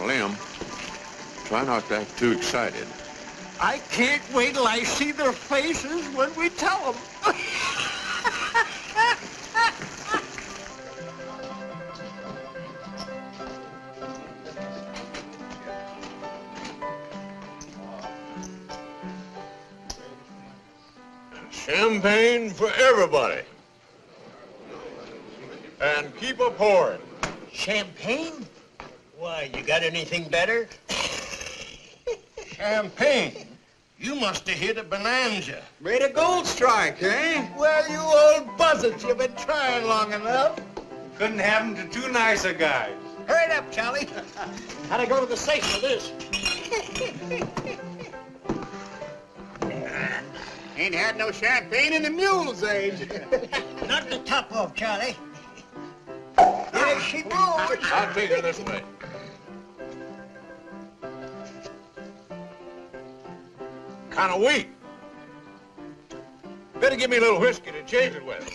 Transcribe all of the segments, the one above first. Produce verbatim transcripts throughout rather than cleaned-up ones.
on a limb. Try not to act too excited. I can't wait till I see their faces when we tell them. Champagne for everybody. And keep a pouring. Champagne? Why, you got anything better? Champagne? You must have hit a bonanza. Made a gold strike, eh? Well, you old buzzards, you've been trying long enough. Couldn't happen to two nicer guys. Hurry it up, Charlie. How'd I go to the safe for this? Ain't had no champagne in the mule's age. Knock the top off, Charlie. There she goes. I'll take her this way. Kind of weak. Better give me a little whiskey to change it with.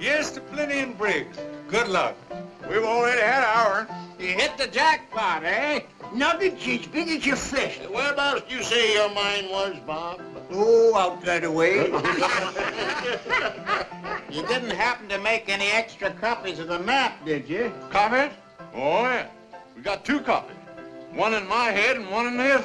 Yes, to Pliny and Briggs. Good luck. We've already had our. You hit the jackpot, eh? Nuggets as big as your fist. Whereabouts did you say your mine was, Bob? Oh, out that way. You didn't happen to make any extra copies of the map, did you? Copies? Oh, yeah. We got two copies. One in my head and one in his.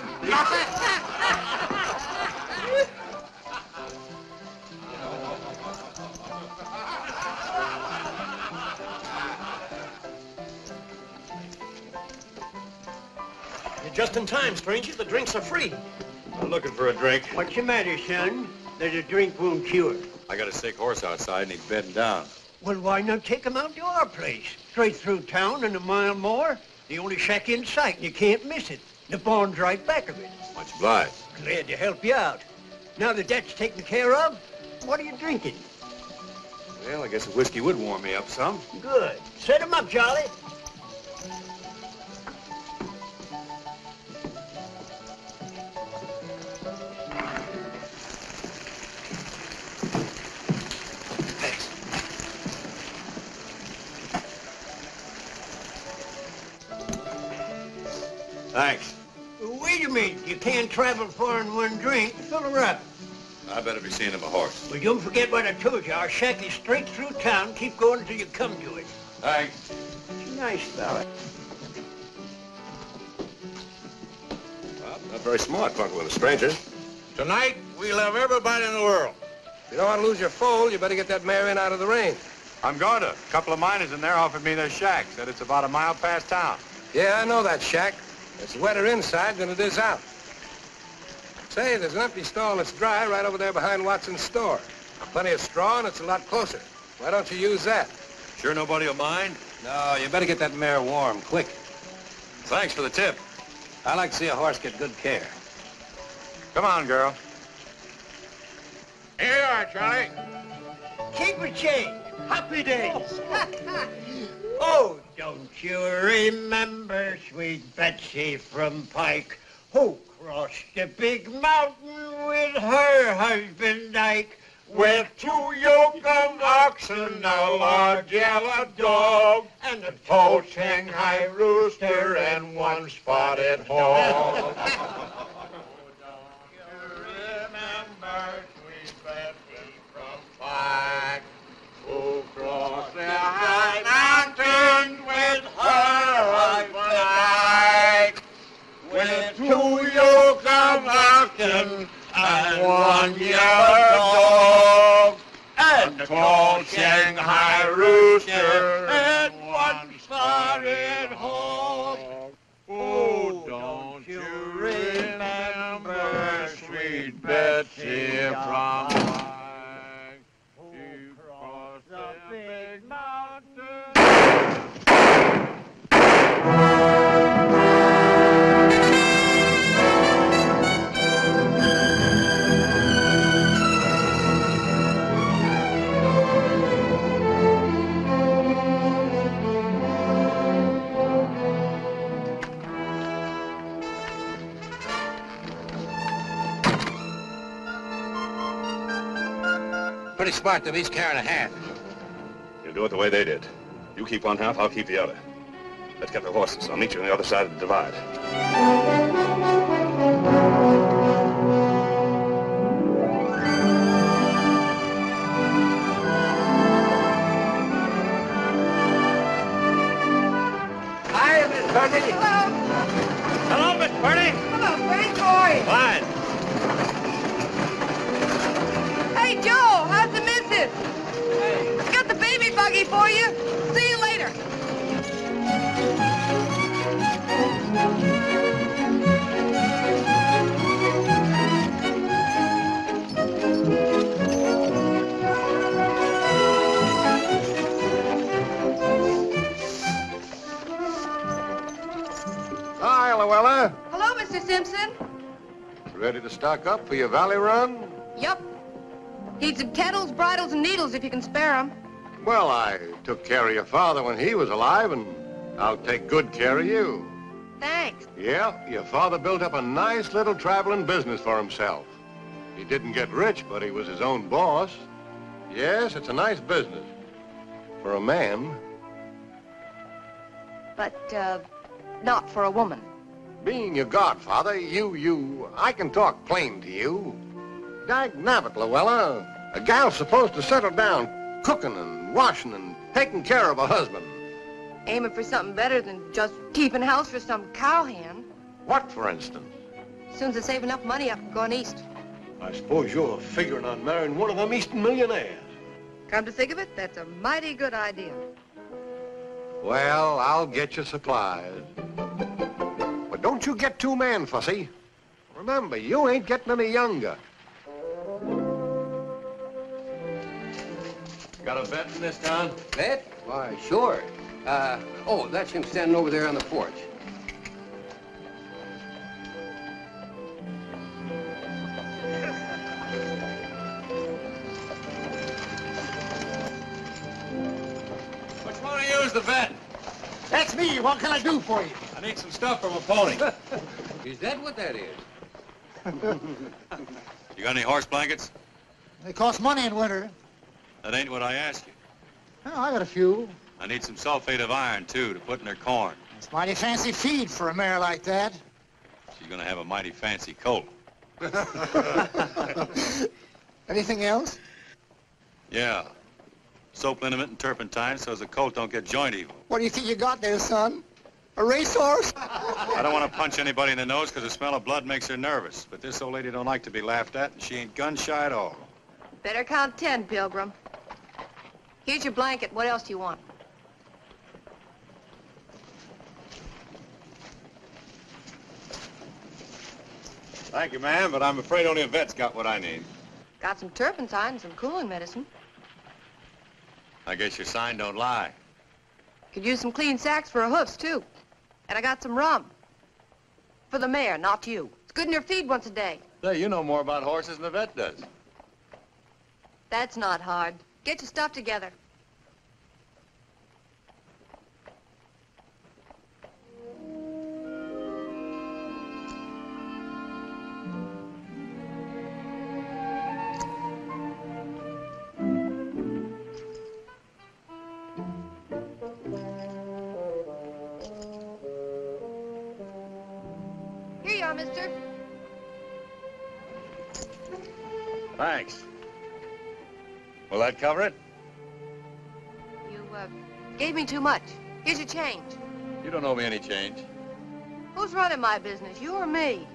Just in time, stranger. The drinks are free. I'm looking for a drink. What's the matter, son? There's a drink won't cure. I got a sick horse outside and he's bedding down. Well, why not take him out to our place? Straight through town and a mile more. The only shack in sight, and you can't miss it. The barn's right back of it. Much obliged. Glad to help you out. Now that that's taken care of, what are you drinking? Well, I guess a whiskey would warm me up some. Good. Set him up, Charlie. Thanks. Wait a minute. You can't travel far in one drink. Fill her up. I better be seeing him a horse. Well, don't forget what I told you. Our shack is straight through town. Keep going until you come to it. Thanks. She's a nice fella. Well, not very smart, bunking with a stranger. Tonight, we'll have everybody in the world. If you don't want to lose your foal, you better get that mare in out of the rain. I'm going to. A couple of miners in there offered me their shack. Said it's about a mile past town. Yeah, I know that shack. It's wetter inside than it is out. Say, there's an empty stall that's dry right over there behind Watson's store. Plenty of straw, and it's a lot closer. Why don't you use that? Sure nobody will mind? No, you better get that mare warm, quick. Thanks for the tip. I like to see a horse get good care. Come on, girl. Here you are, Charlie. Keep a change. Happy days. Oh, don't you remember, sweet Betsy from Pike, who crossed the big mountain with her husband Ike, with two yoke of oxen, a large yellow dog, and a tall Shanghai rooster, and one spotted hog? You remember, sweet Betsy from Pike, who crossed the high mountains with her husband Ike, with two yoke of oxen and one yellow dog, and a tall Shanghai rooster and one spotted hawk. Oh, don't you remember, sweet Betsy from Pretty smart, though. He's carrying a hat. You'll do it the way they did. You keep one half, I'll keep the other. Let's get the horses. I'll meet you on the other side of the divide. Hi, Miss Bertie. Hello. Hello, Miss Bertie. Hello, Bertie boy. Fine. Hey, Joe, how's the missus? Hey. I've got the baby buggy for you. See you later. Hi, Luella. Hello, Mister Simpson. Ready to stock up for your valley run? Yep. Need some kettles, bridles, and needles if you can spare them. Well, I took care of your father when he was alive, and I'll take good care of you. Thanks. Yeah, your father built up a nice little traveling business for himself. He didn't get rich, but he was his own boss. Yes, it's a nice business. For a man. But, uh, not for a woman. Being your godfather, you, you, I can talk plain to you. Dag nabbit, Luella. A gal's supposed to settle down, cooking and washing and taking care of a husband. Aiming for something better than just keeping house for some cowhand. What, for instance? As soon as I save enough money, I can go on east. I suppose you're figuring on marrying one of them eastern millionaires. Come to think of it, that's a mighty good idea. Well, I'll get you supplies. But don't you get too man-fussy. Remember, you ain't getting any younger. Got a bet in this town? Bet? Why, sure. Uh, oh, that's him standing over there on the porch. Which one of you is the vet? That's me. What can I do for you? I need some stuff from a pony. Is that what that is? You got any horse blankets? They cost money in winter. That ain't what I asked you. Oh, I got a few. I need some sulfate of iron, too, to put in her corn. It's mighty fancy feed for a mare like that. She's gonna have a mighty fancy colt. Anything else? Yeah. Soap liniment and turpentine so the colt don't get joint evil. What do you think you got there, son? A racehorse? I don't want to punch anybody in the nose because the smell of blood makes her nervous. But this old lady don't like to be laughed at, and she ain't gun-shy at all. Better count ten, Pilgrim. Here's your blanket. What else do you want? Thank you, ma'am, but I'm afraid only a vet's got what I need. Got some turpentine and some cooling medicine. I guess your sign don't lie. Could use some clean sacks for her hoofs, too. And I got some rum. For the mare, not you. It's good in her feed once a day. Say, you know more about horses than the vet does. That's not hard. Get your stuff together. Mister. Thanks. Will that cover it? You, uh, gave me too much. Here's your change. You don't owe me any change. Who's running my business, you or me?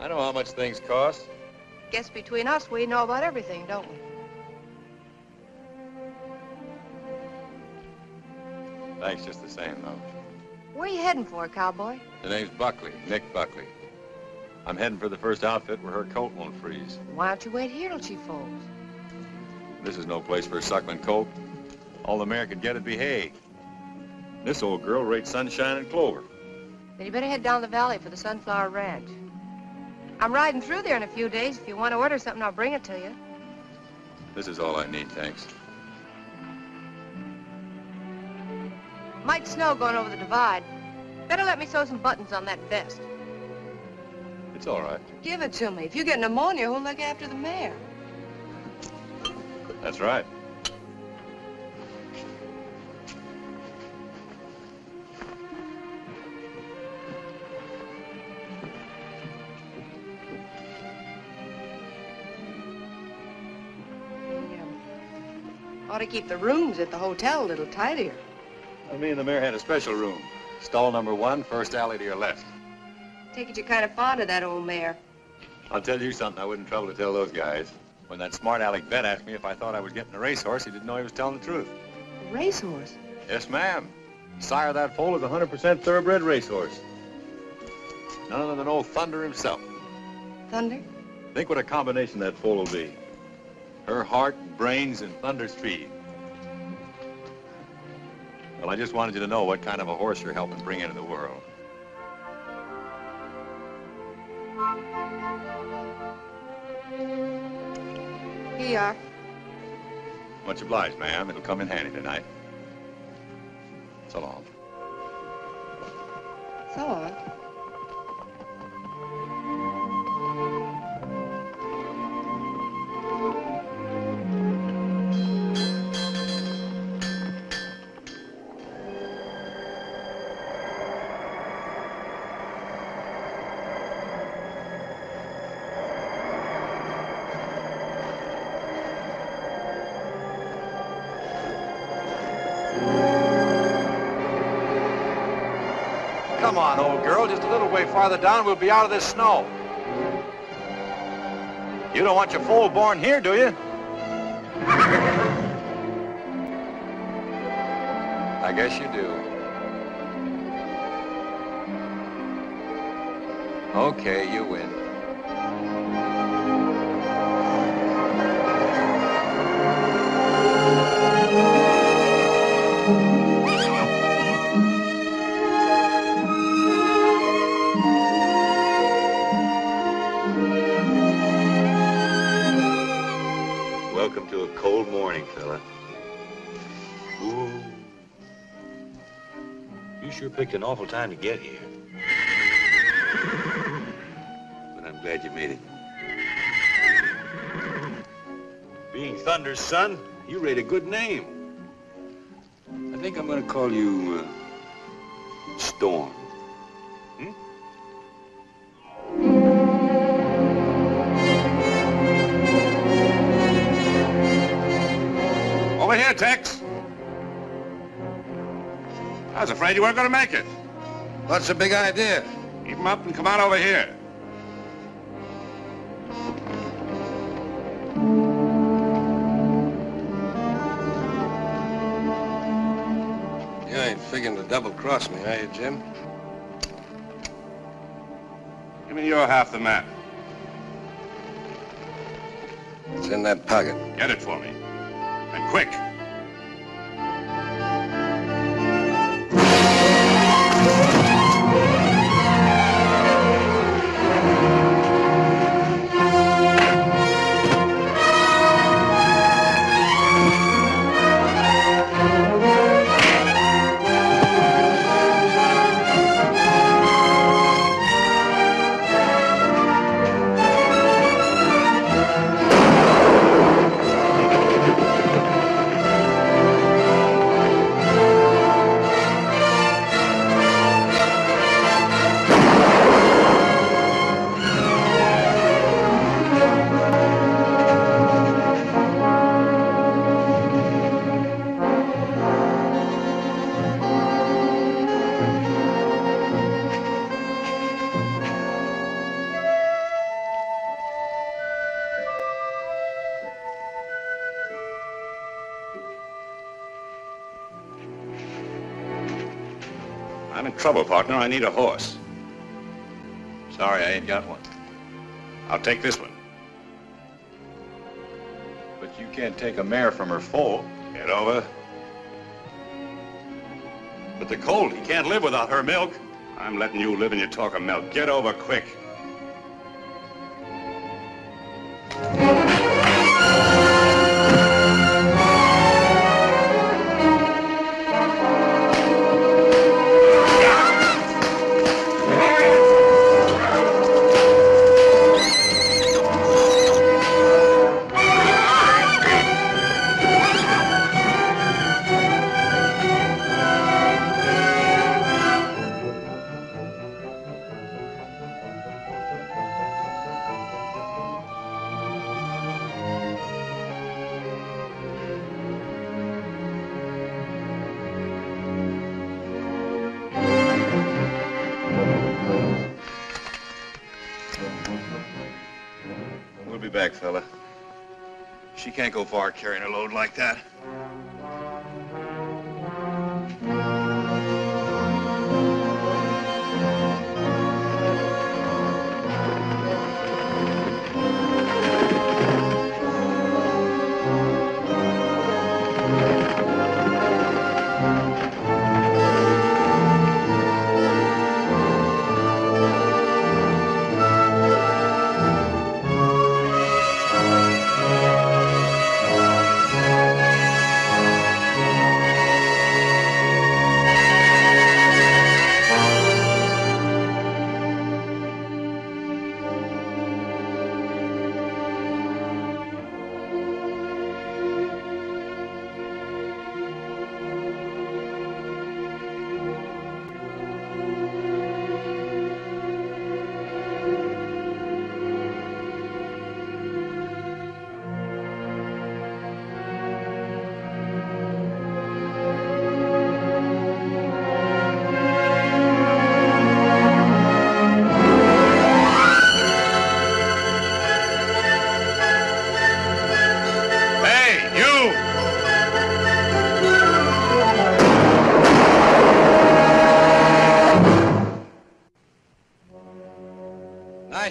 I know how much things cost. Guess between us, we know about everything, don't we? Thanks just the same, though. Where are you heading for, cowboy? The name's Buckley, Nick Buckley. I'm heading for the first outfit where her colt won't freeze. Why don't you wait here till she folds? This is no place for a suckling colt. All the mare could get would be hay. This old girl rates sunshine and clover. Then you better head down the valley for the Sunflower Ranch. I'm riding through there in a few days. If you want to order something, I'll bring it to you. This is all I need, thanks. Might snow going over the divide. Better let me sew some buttons on that vest. It's all right. Give it to me. If you get pneumonia, who'll look after the mare? That's right. Ought to keep the rooms at the hotel a little tidier. Well, me and the mayor had a special room. Stall number one, first alley to your left. Take it you're kind of fond of that old mayor. I'll tell you something I wouldn't trouble to tell those guys. When that smart Alec Bet asked me if I thought I was getting a racehorse, he didn't know he was telling the truth. A racehorse? Yes, ma'am. Sire of that foal is a one hundred percent thoroughbred racehorse. None other than old Thunder himself. Thunder? Think what a combination that foal will be. Her heart, brains, and Thunder's feed. Well, I just wanted you to know what kind of a horse you're helping bring into the world. Here you are. Much obliged, ma'am. It'll come in handy tonight. So long. So long. Come on, old girl, just a little way farther down, we'll be out of this snow. You don't want your foal born here, do you? I guess you do. Okay, you win. Cold morning, fella. Ooh. You sure picked an awful time to get here. But I'm glad you made it. Being Thunder's son, you rate a good name. I think I'm gonna call you uh, Storm. Hmm? Over here, Tex. I was afraid you weren't going to make it. What's the big idea? Keep him up and come on over here. You ain't figuring to double-cross me, are you, Jim? Give me your half the map. It's in that pocket. Get it for me. And quick. I'm in trouble, partner. I need a horse. Sorry, I ain't got one. I'll take this one. But you can't take a mare from her foal. Get over. But the colt, he can't live without her milk. I'm letting you live in your talk of milk. Get over quick. back, fella. She can't go far carrying a load like that.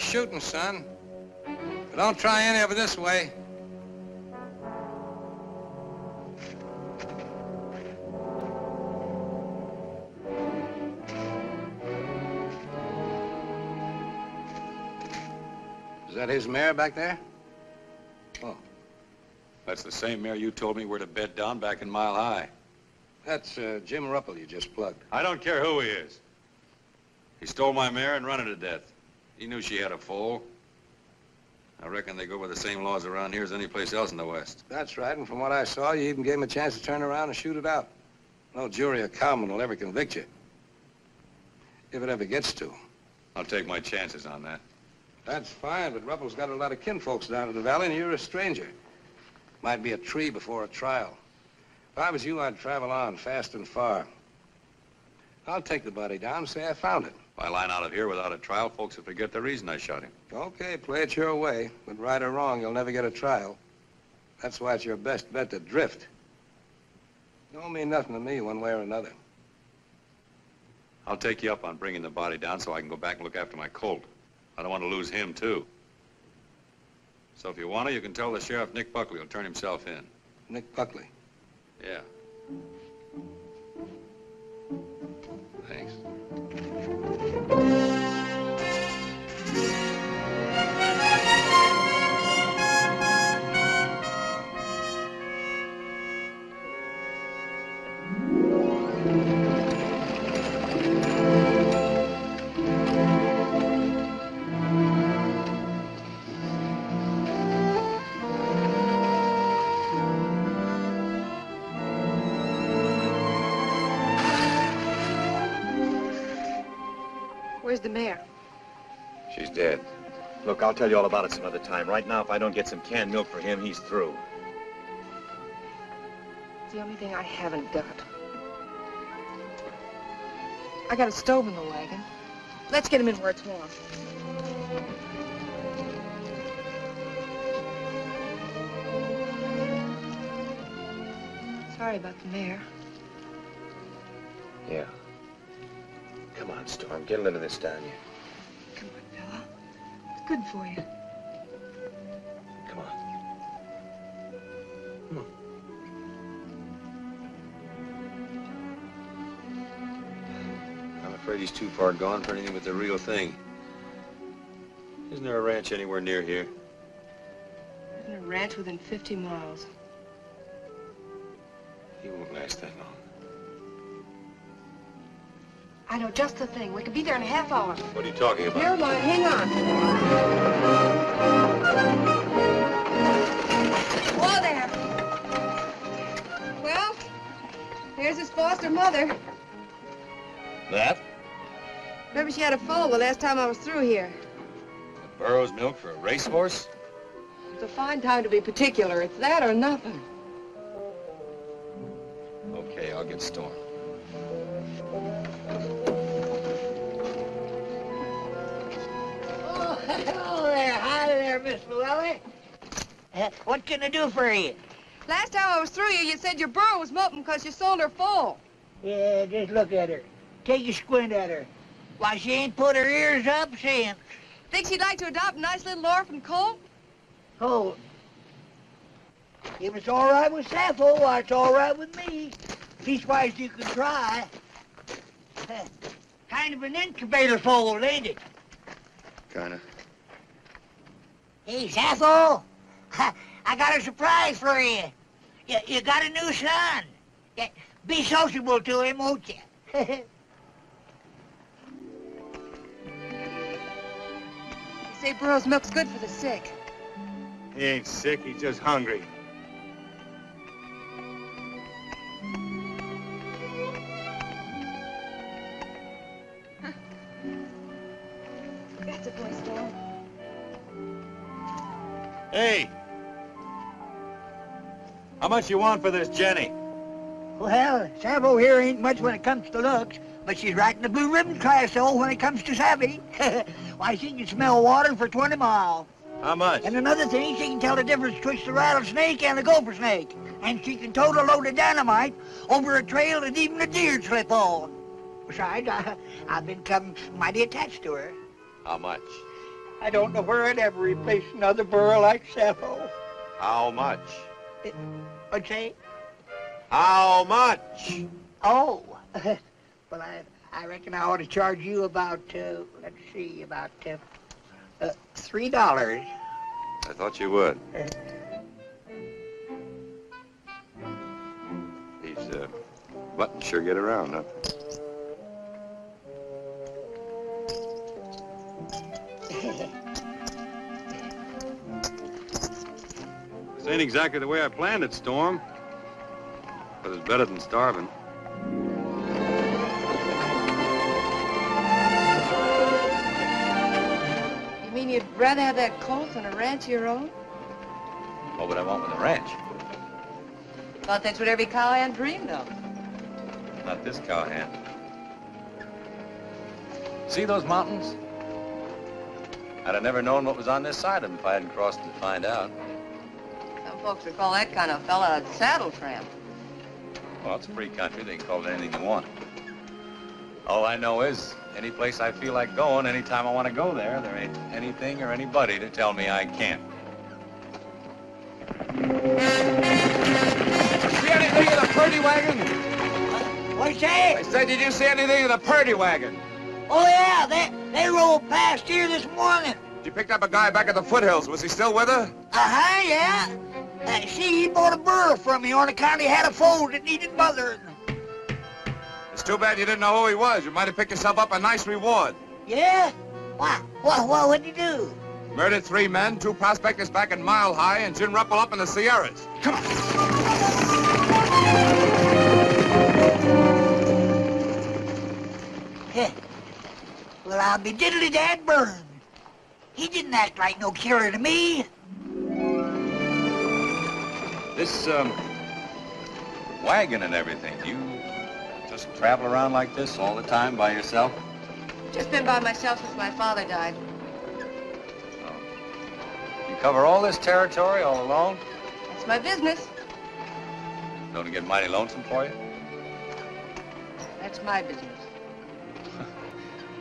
Shooting, son. But don't try any of it this way. Is that his mare back there? Oh. That's the same mare you told me were to bed down back in Mile High. That's uh, Jim Ruppel you just plugged. I don't care who he is. He stole my mare and run her to death. He knew she had a foal. I reckon they go by the same laws around here as any place else in the West. That's right, and from what I saw, you even gave him a chance to turn around and shoot it out. No jury or cowman will ever convict you. If it ever gets to. I'll take my chances on that. That's fine, but Ruppel's got a lot of kinfolks down in the valley, and you're a stranger. Might be a tree before a trial. If I was you, I'd travel on fast and far. I'll take the body down and say I found it. If I line out of here without a trial, folks will forget the reason I shot him. Okay, play it your way, but right or wrong, you'll never get a trial. That's why it's your best bet to drift. Don't mean nothing to me one way or another. I'll take you up on bringing the body down so I can go back and look after my colt. I don't want to lose him, too. So if you want to, you can tell the sheriff Nick Buckley will turn himself in. Nick Buckley? Yeah. Thanks. Where's the mare? She's dead. Look, I'll tell you all about it some other time. Right now, if I don't get some canned milk for him, he's through. It's the only thing I haven't got. I got a stove in the wagon. Let's get him in where it's warm. Sorry about the mare. Yeah. Come on, Storm. Get a little of this down here. Come on, fella. It's good for you. Come on. Come on. I'm afraid he's too far gone for anything but the real thing. Isn't there a ranch anywhere near here? Isn't there a ranch within fifty miles? He won't last that long. I know just the thing. We could be there in a half hour. What are you talking about? Never mind. Hang on. Whoa there. Well, there's his foster mother. That? Remember she had a foal the last time I was through here. It burrows milk for a racehorse? It's a fine time to be particular. It's that or nothing. Okay, I'll get Storm. Miss Llewellyn, What can I do for you? Last time I was through you, you said your burrow was molting because you sold her full. Yeah, just look at her. Take a squint at her. Why, she ain't put her ears up since. Think she'd like to adopt a nice little orphan colt? Colt? If it's all right with Sapho, why, it's all right with me. Leastwise, you can try. Kind of an incubator fold, ain't it? Kinda. Hey, Sapho, I got a surprise for you. You, you got a new son. Be sociable to him, won't you? They say Burroughs' milk's good for the sick. He ain't sick, he's just hungry. Huh. That's a boy, Storm. Hey! How much you want for this Jenny? Well, Sapho here ain't much when it comes to looks, but she's right in the blue ribbon class, though, when it comes to savvy. Why, she can smell water for twenty miles. How much? And another thing, she can tell the difference between the rattlesnake and the gopher snake. And she can tote a load of dynamite over a trail that even a deer'd slip on. Besides, I, I've become mighty attached to her. How much? I don't know where I'd ever replace another burro like Sapho. How much? It, what'd you say? How much? Oh. Well, I, I reckon I ought to charge you about, uh, let's see, about uh, uh, three dollars. I thought you would. Uh, These uh, buttons sure get around, huh? This ain't exactly the way I planned it, Storm. But it's better than starving. You'd rather have that colt than a ranch of your own? What would I want with a ranch? Thought that's what every cowhand dreamed of. Not this cowhand. See those mountains? I'd have never known what was on this side of them if I hadn't crossed to find out. Some folks would call that kind of fella a saddle tramp. Well, it's a free country. They can call it anything they want. All I know is, any place I feel like going, anytime I want to go there, there ain't anything or anybody to tell me I can't. See anything of the Purdy wagon? Uh, what'd you say? I said, did you see anything of the Purdy wagon? Oh, yeah, they, they rolled past here this morning. You picked up a guy back at the foothills. Was he still with her? Uh-huh, yeah. Uh, see, he bought a burro from me on account he had a foal that needed mothering. It's too bad you didn't know who he was. You might have picked yourself up a nice reward. Yeah? Wow. What, what, what'd you do? Murdered three men, two prospectors back in Mile High, and Jim Ruppel up in the Sierras. Come on. Yeah. Well, I'll be diddly-dad burned. He didn't act like no killer to me. This, um, wagon and everything, you... Just travel around like this all the time by yourself? Just been by myself since my father died. Oh. You cover all this territory all alone? That's my business. Don't it get mighty lonesome for you? That's my business.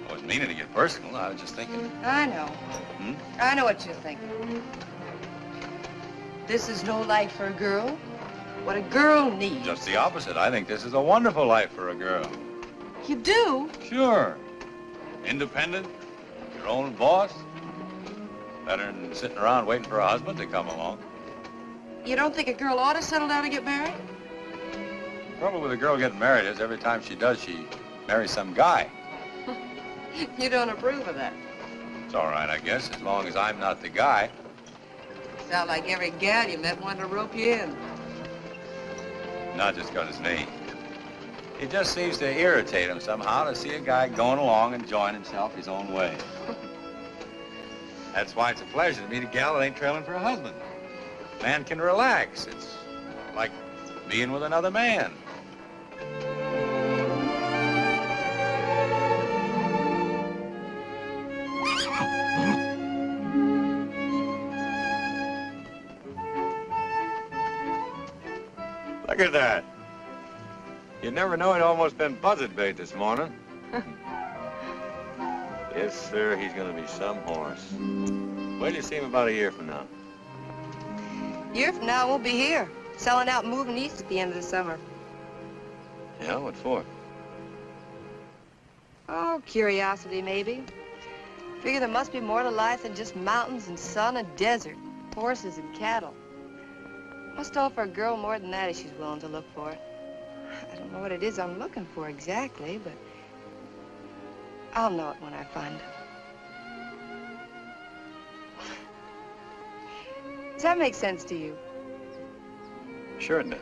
I wasn't meaning to get personal. I was just thinking. I know. Hmm? I know what you're thinking. This is no life for a girl. What a girl needs. Just the opposite. I think this is a wonderful life for a girl. You do? Sure. Independent, your own boss. Better than sitting around waiting for a husband to come along. You don't think a girl ought to settle down and get married? The problem with a girl getting married is every time she does, she marries some guy. You don't approve of that? It's all right, I guess, as long as I'm not the guy. You sound like every gal you met wanted to rope you in. Not just because it's me. It just seems to irritate him somehow to see a guy going along and enjoying himself his own way. That's why it's a pleasure to meet a gal that ain't trailing for a husband. Man can relax. It's like being with another man. Look at that. You'd never know he'd almost been buzzard bait this morning. Yes, sir, he's going to be some horse. Where do you see him about a year from now? A year from now, we'll be here, selling out and moving east at the end of the summer. Yeah, what for? Oh, curiosity, maybe. Figure there must be more to life than just mountains and sun and desert, horses and cattle. Must offer a girl more than that if she's willing to look for it. I don't know what it is I'm looking for exactly, but I'll know it when I find it. Does that make sense to you? Sure it does.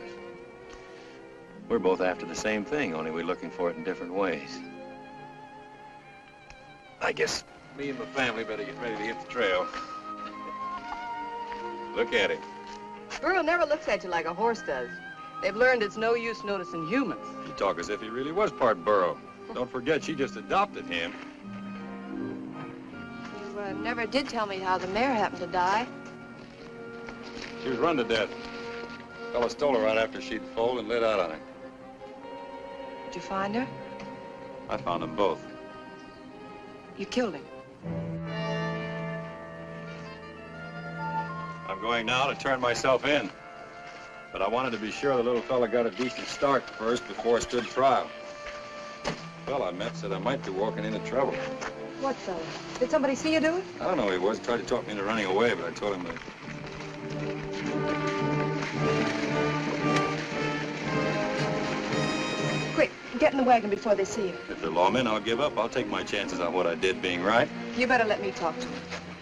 We're both after the same thing, only we're looking for it in different ways. I guess me and my family better get ready to hit the trail. Look at him. Burl never looks at you like a horse does. They've learned it's no use noticing humans. You talk as if he really was part burro. Don't forget, she just adopted him. You uh, never did tell me how the mare happened to die. She was run to death. The fella stole her right after she'd foaled and lit out on her. Did you find her? I found them both. You killed him. I'm going now to turn myself in. But I wanted to be sure the little fella got a decent start first before I stood trial. The fella I met said I might be walking into trouble. What fella? Did somebody see you do it? I don't know who he was. He tried to talk me into running away, but I told him that. Quick, get in the wagon before they see you. If they're lawmen, I'll give up. I'll take my chances on what I did being right. You better let me talk to them.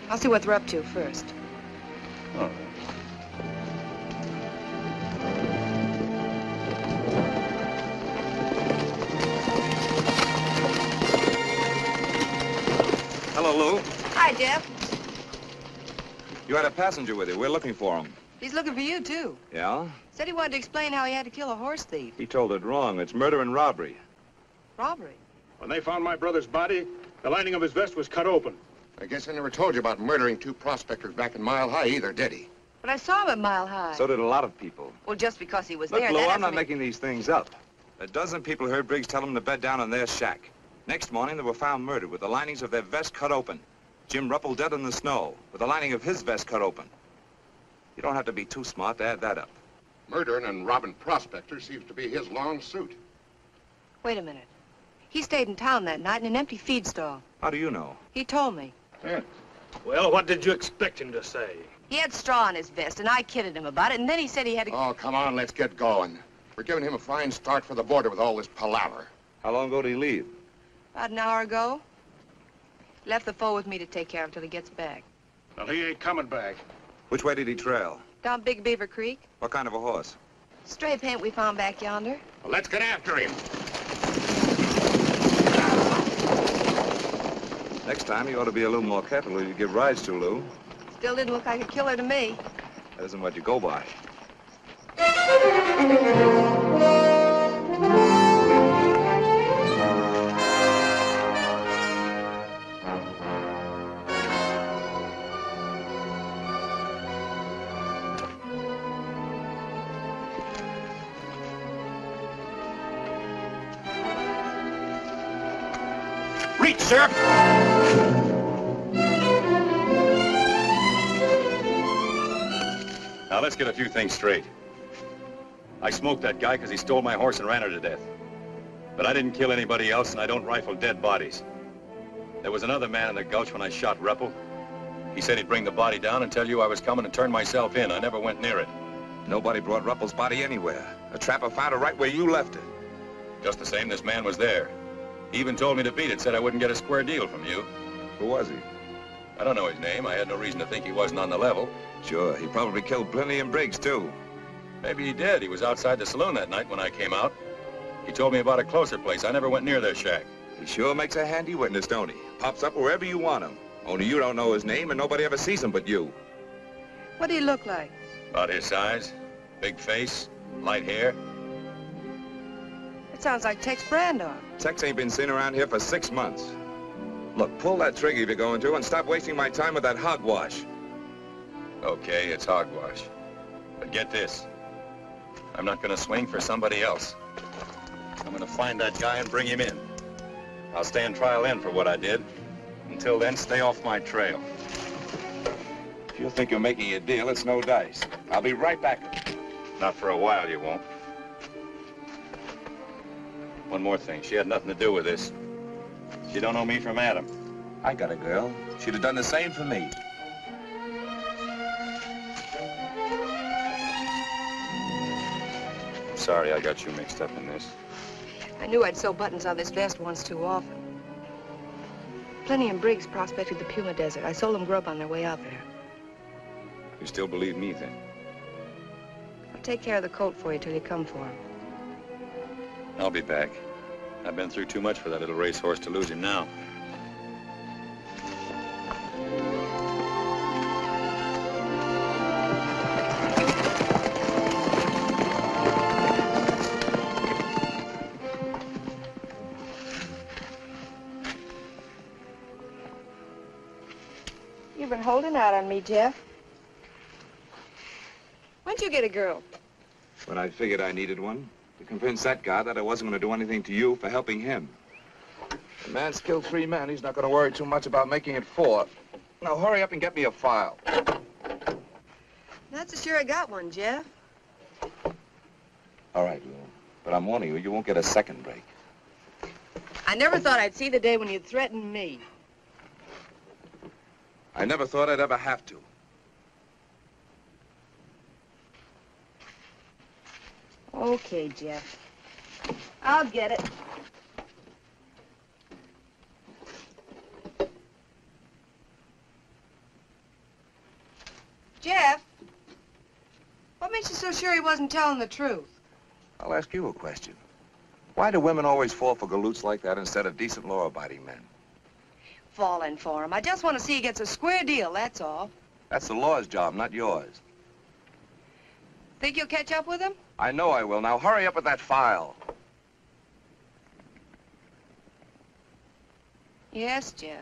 I'll see what they're up to first. Oh. Hello, Lou. Hi, Jeff. You had a passenger with you. We're looking for him. He's looking for you, too. Yeah? Said he wanted to explain how he had to kill a horse thief. He told it wrong. It's murder and robbery. Robbery? When they found my brother's body, the lining of his vest was cut open. I guess I never told you about murdering two prospectors back in Mile High either, did he? But I saw him at Mile High. So did a lot of people. Well, just because he was Look, there... Look, Lou, I'm not mean... making these things up. A dozen people heard Briggs tell them to bed down in their shack. Next morning, they were found murdered with the linings of their vests cut open. Jim Ruppel dead in the snow with the lining of his vest cut open. You don't have to be too smart to add that up. Murdering and robbing prospectors seems to be his long suit. Wait a minute. He stayed in town that night in an empty feed stall. How do you know? He told me. Yeah. Well, what did you expect him to say? He had straw in his vest, and I kidded him about it, and then he said he had to... Oh, come on, let's get going. We're giving him a fine start for the border with all this palaver. How long ago did he leave? About an hour ago. Left the foal with me to take care of till he gets back. Well, he ain't coming back. Which way did he trail? Down Big Beaver Creek. What kind of a horse? Stray paint we found back yonder. Well, let's get after him. Next time, you ought to be a little more careful who you give rides to, Lou. Still didn't look like a killer to me. That isn't what you go by. Sir. Now, let's get a few things straight. I smoked that guy because he stole my horse and ran her to death. But I didn't kill anybody else, and I don't rifle dead bodies. There was another man in the gulch when I shot Ruppel. He said he'd bring the body down and tell you I was coming and turn myself in. I never went near it. Nobody brought Ruppel's body anywhere. A trapper found it right where you left it. Just the same, this man was there. He even told me to beat it, said I wouldn't get a square deal from you. Who was he? I don't know his name. I had no reason to think he wasn't on the level. Sure, he probably killed Pliny and Briggs, too. Maybe he did. He was outside the saloon that night when I came out. He told me about a closer place. I never went near their shack. He sure makes a handy witness, don't he? Pops up wherever you want him. Only you don't know his name, and nobody ever sees him but you. What did he look like? About his size, big face, light hair. That sounds like Tex Brandon. Tex ain't been seen around here for six months. Look, pull that trigger if you're going to and stop wasting my time with that hogwash. Okay, it's hogwash. But get this. I'm not going to swing for somebody else. I'm going to find that guy and bring him in. I'll stand trial then for what I did. Until then, stay off my trail. If you think you're making a deal, it's no dice. I'll be right back. Not for a while, you won't. One more thing. She had nothing to do with this. She don't know me from Adam. I got a girl. She'd have done the same for me. I'm sorry I got you mixed up in this. I knew I'd sew buttons on this vest once too often. Pliny and Briggs prospected the Puma Desert. I sold them grub on their way out there. You still believe me, then? I'll take care of the colt for you till you come for him. I'll be back. I've been through too much for that little racehorse to lose him now. You've been holding out on me, Jeff. When'd you get a girl? When I figured I needed one. To convince that guy that I wasn't going to do anything to you for helping him. The man's killed three men. He's not going to worry too much about making it four. Now hurry up and get me a file. Not so sure I got one, Jeff. All right, Lou. But I'm warning you, you won't get a second break. I never thought I'd see the day when you'd threaten me. I never thought I'd ever have to. Okay, Jeff. I'll get it. Jeff, what makes you so sure he wasn't telling the truth? I'll ask you a question. Why do women always fall for galoots like that instead of decent law-abiding men? Falling for him. I just want to see he gets a square deal, that's all. That's the law's job, not yours. Think you'll catch up with him? I know I will. Now hurry up with that file. Yes, Jeff.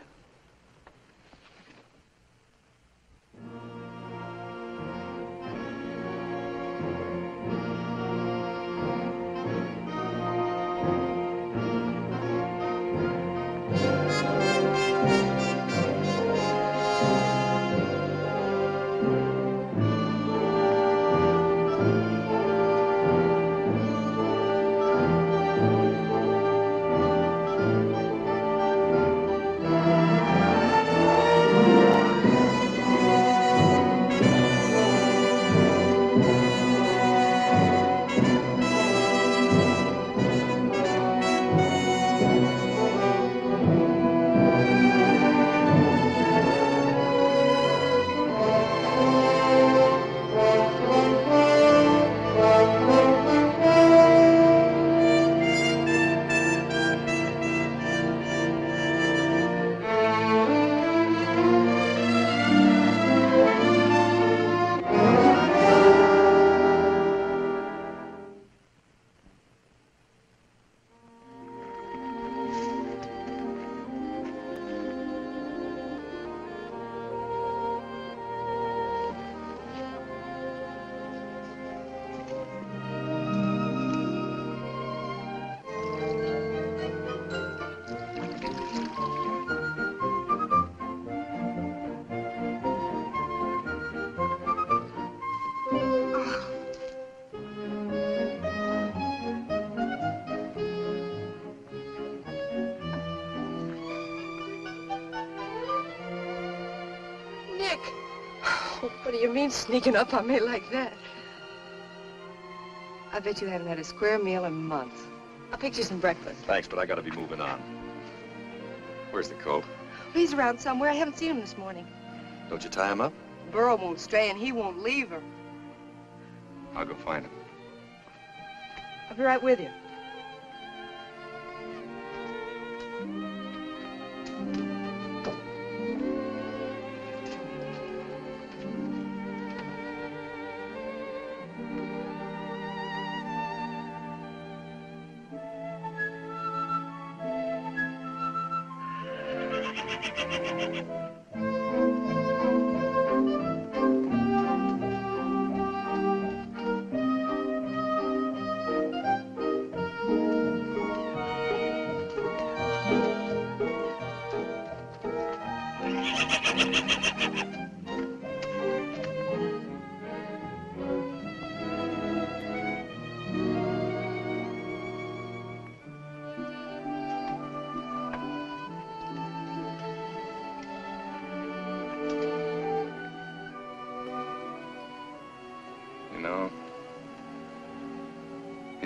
What do you mean, sneaking up on me like that? I bet you haven't had a square meal in months. I'll pick you some breakfast. Thanks, but I gotta be moving on. Where's the colt? He's around somewhere. I haven't seen him this morning. Don't you tie him up? Burro won't stray, and he won't leave her. I'll go find him. I'll be right with you.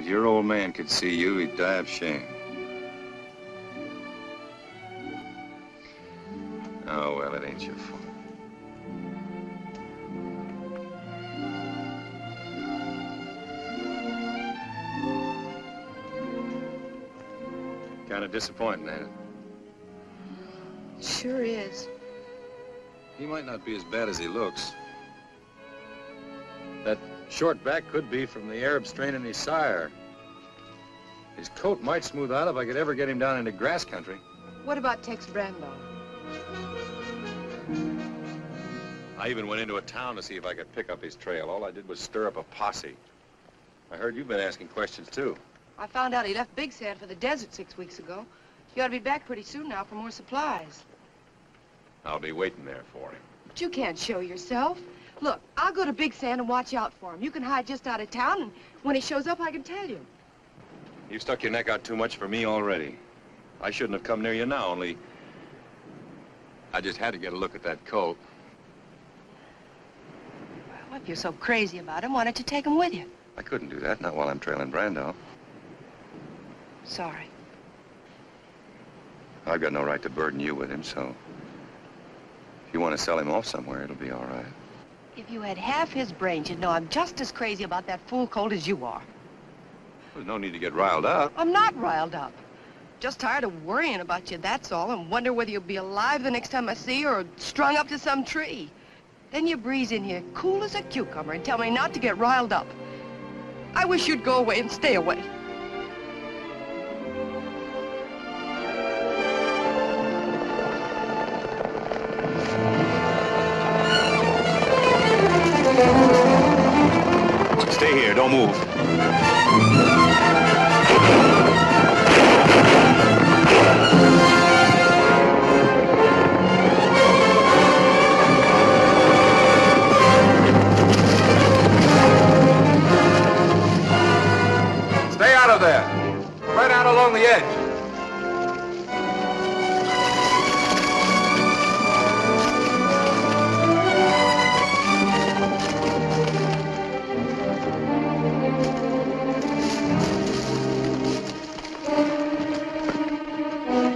Your old man could see you, he'd die of shame. Oh, well, it ain't your fault. Kind of disappointing, ain't it? It sure is. He might not be as bad as he looks. That short back could be from the Arab strain in his sire. His coat might smooth out if I could ever get him down into grass country. What about Tex Brandon? I even went into a town to see if I could pick up his trail. All I did was stir up a posse. I heard you've been asking questions, too. I found out he left Big Sand for the desert six weeks ago. You ought to be back pretty soon now for more supplies. I'll be waiting there for him. But you can't show yourself. Look, I'll go to Big Sand and watch out for him. You can hide just out of town, and when he shows up, I can tell you. You've stuck your neck out too much for me already. I shouldn't have come near you now, only I just had to get a look at that coat. Well, if you're so crazy about him, why don't you take him with you? I couldn't do that, not while I'm trailing Brando. Sorry. I've got no right to burden you with him, so if you want to sell him off somewhere, it'll be all right. If you had half his brains, you'd know I'm just as crazy about that fool coat as you are. There's no need to get riled up. I'm not riled up. Just tired of worrying about you, that's all, and wonder whether you'll be alive the next time I see you or strung up to some tree. Then you breeze in here, cool as a cucumber, and tell me not to get riled up. I wish you'd go away and stay away. Stay here, don't move. There. Right out along the edge.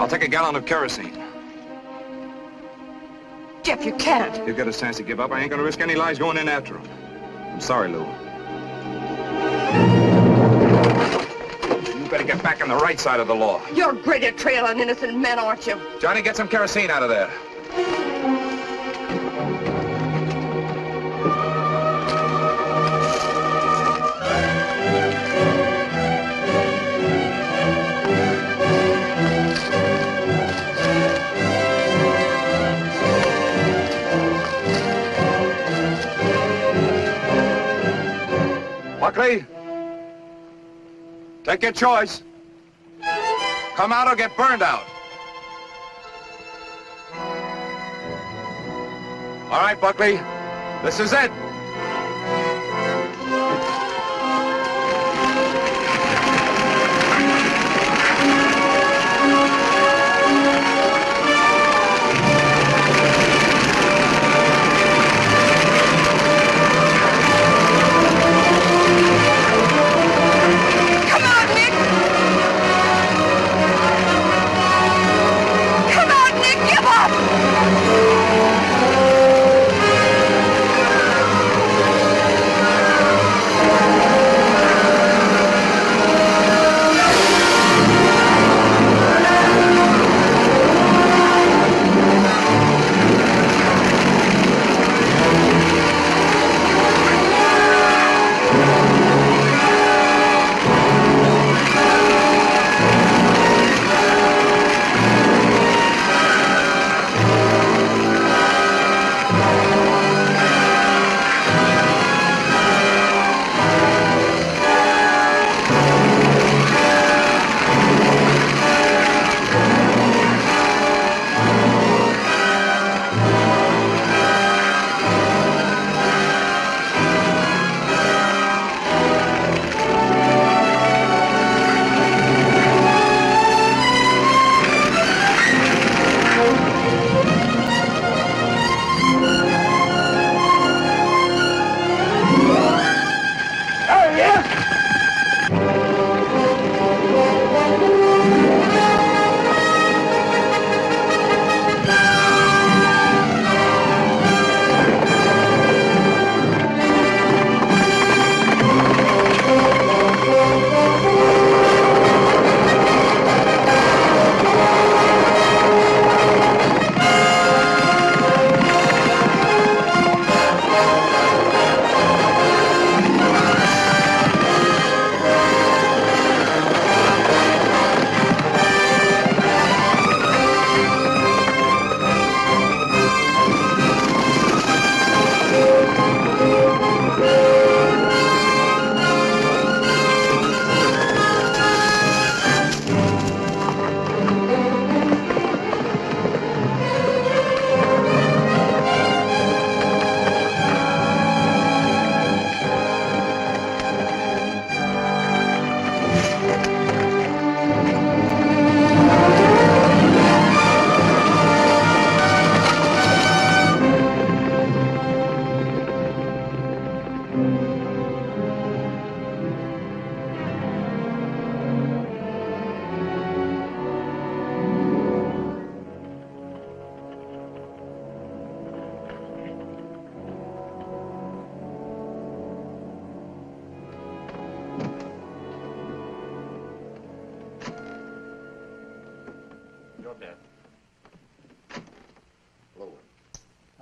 I'll take a gallon of kerosene. Jeff, you can't. You've got a chance to give up. I ain't gonna risk any lives going in after him. I'm sorry, Lou. Better get back on the right side of the law. You're great at trailing innocent men, aren't you? Johnny, get some kerosene out of there. Buckley? Take your choice. Come out or get burned out. All right, Buckley. This is it.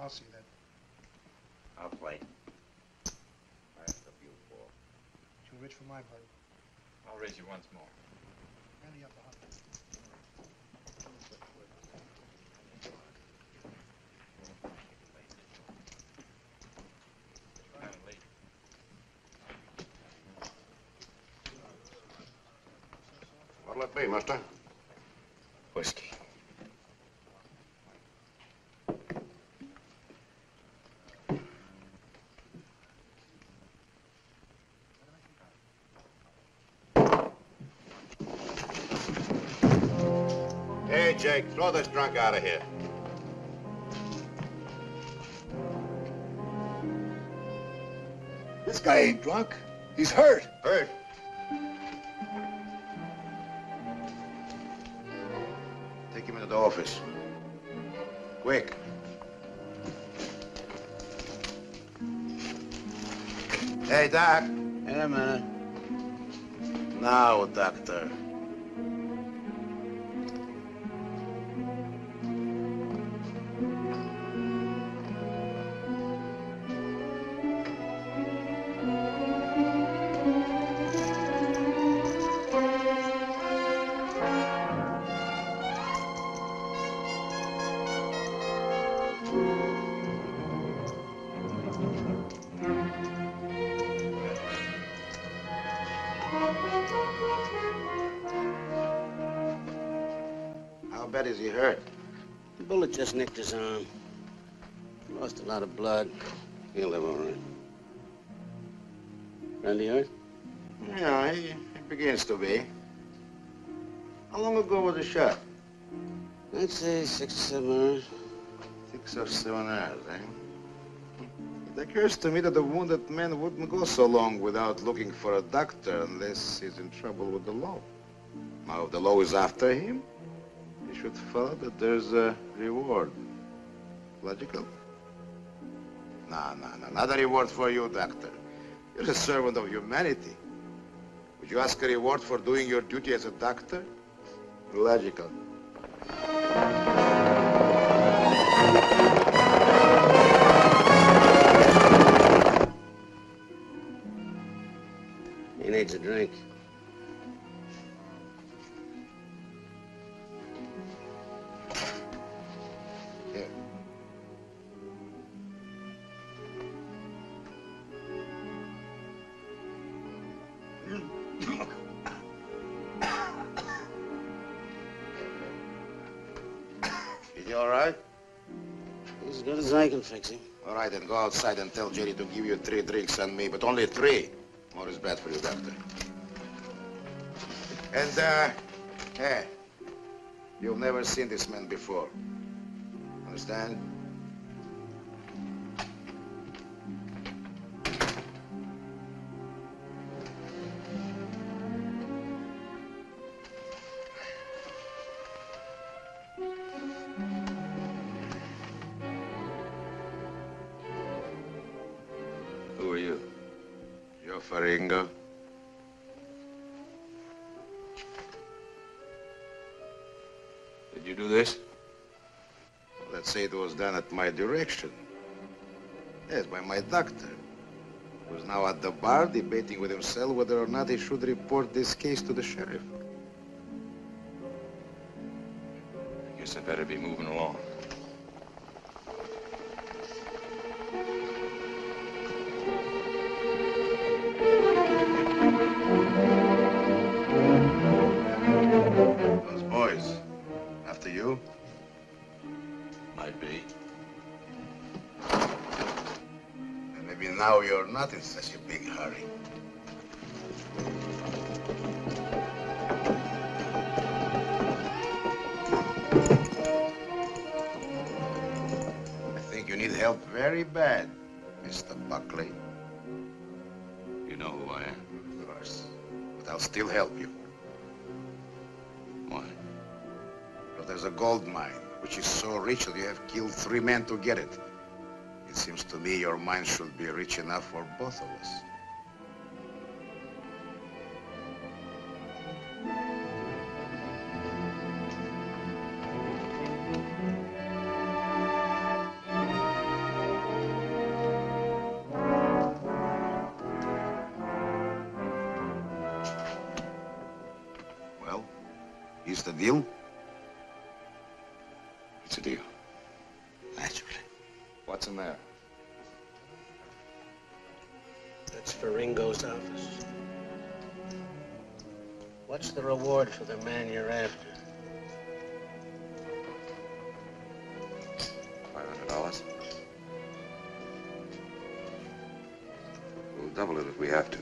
I'll see that. I'll play. I have to view four. Too rich for my blood. I'll raise you once more. Randy up a hundred. What'll it be, mister? Whiskey. Hey, Jake, throw this drunk out of here. This guy ain't drunk. He's hurt. Hurt? Take him into the office. Quick. Hey, Doc. Hey, man. Now, Doctor. Just nicked his arm. Lost a lot of blood. He'll live all right. Randy hurt? Yeah, he, he begins to be. How long ago was the shot? I'd say six or seven hours. Six or seven hours, eh? It occurs to me that a wounded man wouldn't go so long without looking for a doctor unless he's in trouble with the law. Now, if the law is after him, you should follow that there's a reward. Logical? No, no, no, not a reward for you, doctor. You're a servant of humanity. Would you ask a reward for doing your duty as a doctor? Logical. He needs a drink. Fix him. All right, then go outside and tell Jerry to give you three drinks and me, but only three. More is bad for you, doctor. And, uh, hey, you've never seen this man before. Understand? Faringo. Did you do this? Let's say it was done at my direction. Yes, by my doctor, who's now at the bar debating with himself whether or not he should report this case to the sheriff. I guess I better be moving along. Not in such a big hurry. I think you need help very bad, Mister Buckley. You know who I am? Of course. But I'll still help you. Why? Because there's a gold mine, which is so rich that you have killed three men to get it. It seems to me your mind should be rich enough for both of us. Here's the view. It's a deal. Naturally. What's in there? That's Faringo's office. What's the reward for the man you're after? five hundred dollars. We'll double it if we have to.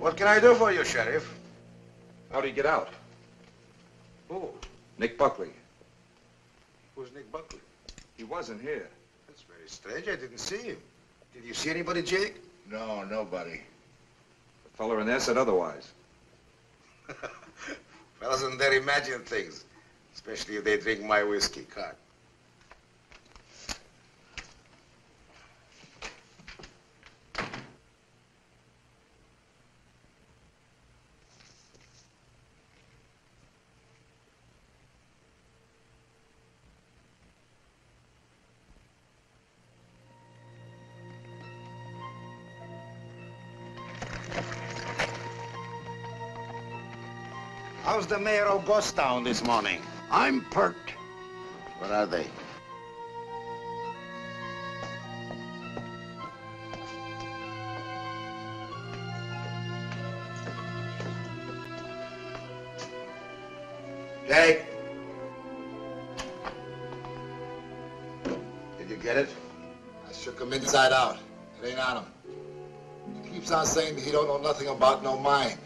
What can I do for you, Sheriff? How did he get out? Who? Nick Buckley. Who's Nick Buckley? He wasn't here. That's very strange. I didn't see him. Did you see anybody, Jake? No, nobody. The fella in there said otherwise. Fellas in there imagine things, especially if they drink my whiskey. Cock. How's the mayor of Ghost Town this morning? I'm perked. Where are they? Jake! Did you get it? I shook him inside out. It ain't on him. He keeps on saying that he don't know nothing about no mine.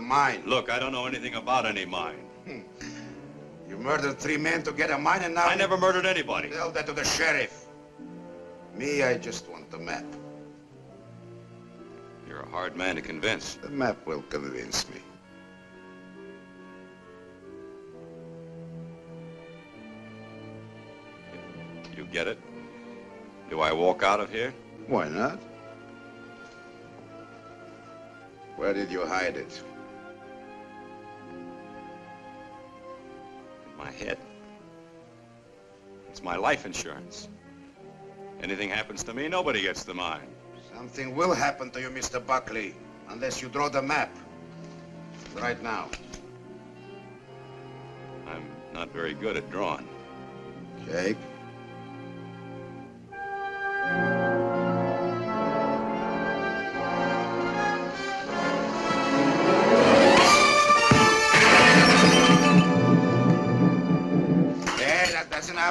Mine. Look, I don't know anything about any mine. Hmm. You murdered three men to get a mine and now... I never murdered anybody. Tell that to the sheriff. Me, I just want the map. You're a hard man to convince. The map will convince me. You get it? Do I walk out of here? Why not? Where did you hide it? My head. It's my life insurance. Anything happens to me, nobody gets the mine. Something will happen to you, Mister Buckley, unless you draw the map. Right now. I'm not very good at drawing. Jake?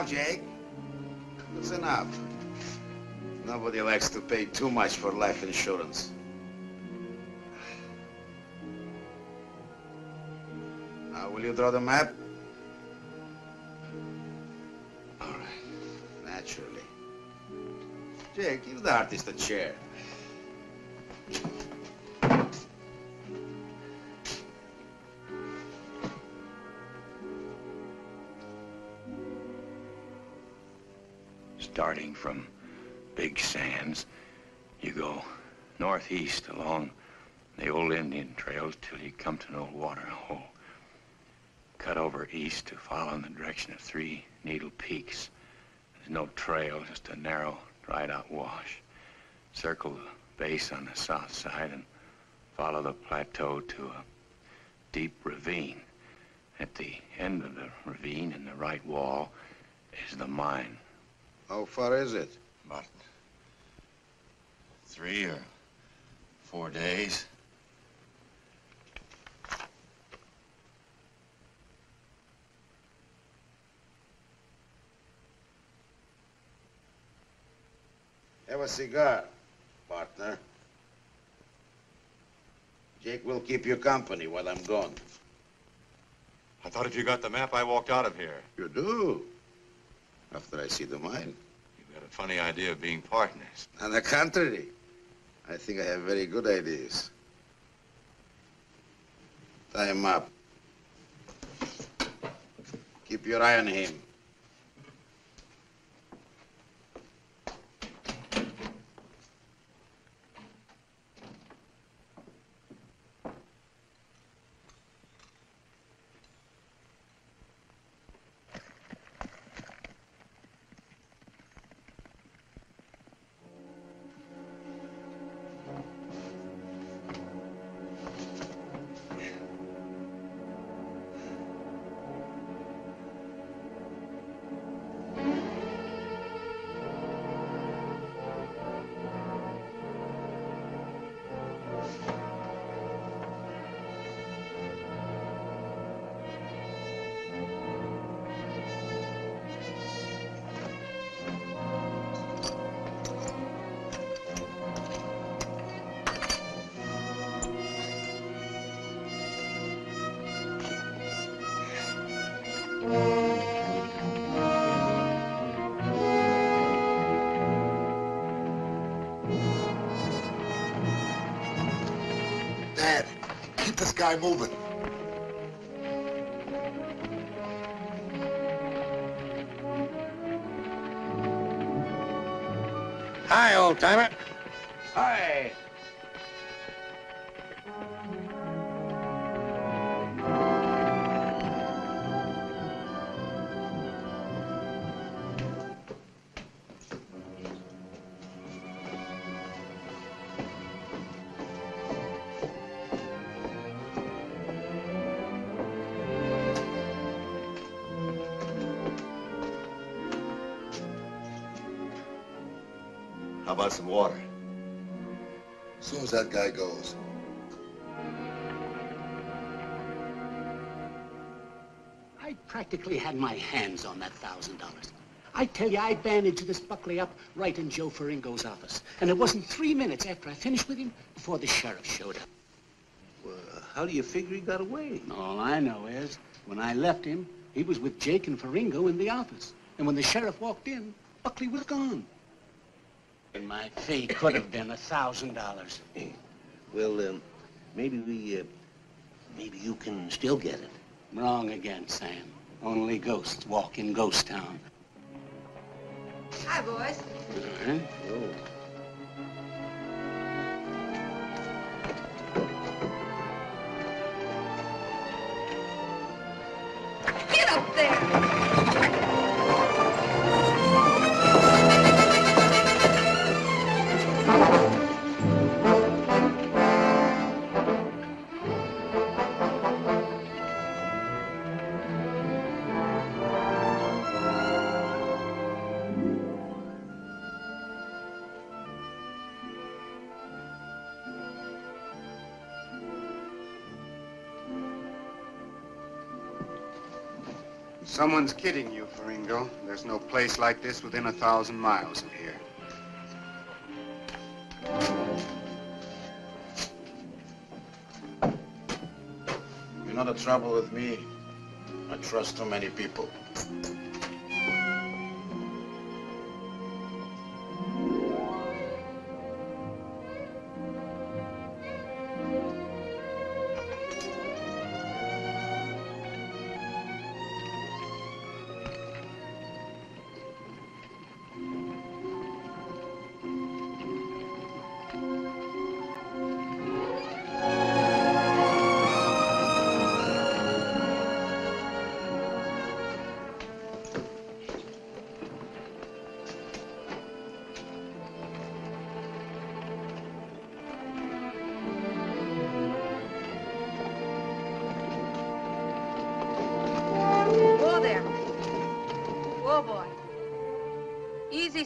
Jake, that's enough. Nobody likes to pay too much for life insurance. Now, will you draw the map? All right, naturally. Jake, give the artist a chair. Starting from Big Sands, you go northeast along the old Indian trails till you come to an old water hole. Cut over east to follow in the direction of Three Needle Peaks. There's no trail, just a narrow, dried-out wash. Circle the base on the south side and follow the plateau to a deep ravine. At the end of the ravine, in the right wall, is the mine. How far is it? About three or four days. Have a cigar, partner. Jake will keep you company while I'm gone. I thought if you got the map, I walked out of here. You do? After I see the mine. You've got a funny idea of being partners. On the contrary, I think I have very good ideas. Tie him up. Keep your eye on him. Guy moving. Hi, old timer. Hi. About some water. As soon as that guy goes. I practically had my hands on that thousand dollars. I tell you, I bandaged this Buckley up right in Joe Faringo's office. And it wasn't three minutes after I finished with him before the sheriff showed up. Well, how do you figure he got away? All I know is, when I left him, he was with Jake and Faringo in the office. And when the sheriff walked in, Buckley was gone. And my fee could have been a thousand dollars. Well, um, maybe we, uh, maybe you can still get it. Wrong again, Sam. Only ghosts walk in ghost town. Hi, boys. All right. Oh. Get up there. Someone's kidding you, Faringo. There's no place like this within a thousand miles of here. You know the trouble with me? I trust too many people.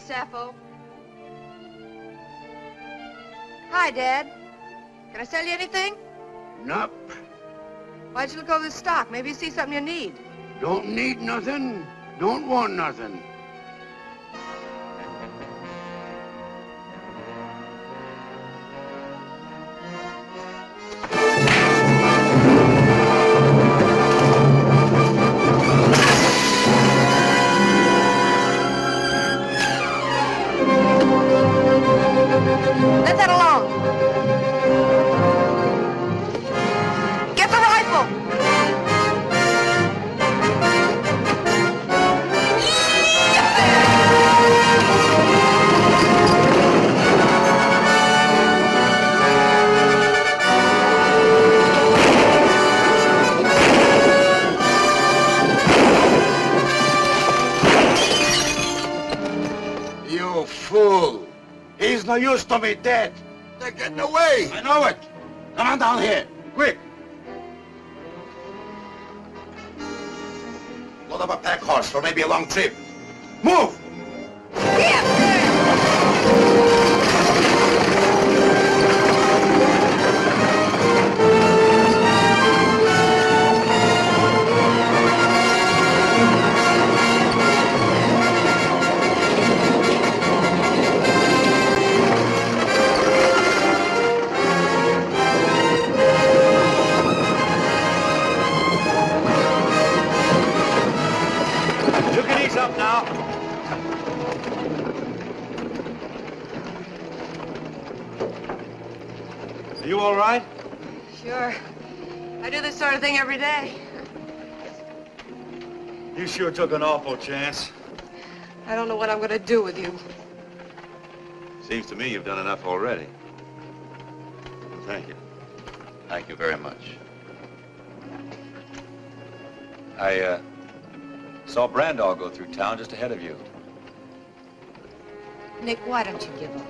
Sapho. Hi, Dad. Can I sell you anything? Nope. Why'd you look over the stock? Maybe you see something you need. Don't need nothing. Don't want nothing. Let that alone. Get the rifle. no use to me, dead. They're getting away. I know it. Come on down here, quick. Load up a pack horse for maybe a long trip. Move! All right? Sure. I do this sort of thing every day. You sure took an awful chance. I don't know what I'm going to do with you. Seems to me you've done enough already. Well, thank you. Thank you very much. I uh, saw Brandall go through town just ahead of you. Nick, why don't you give up?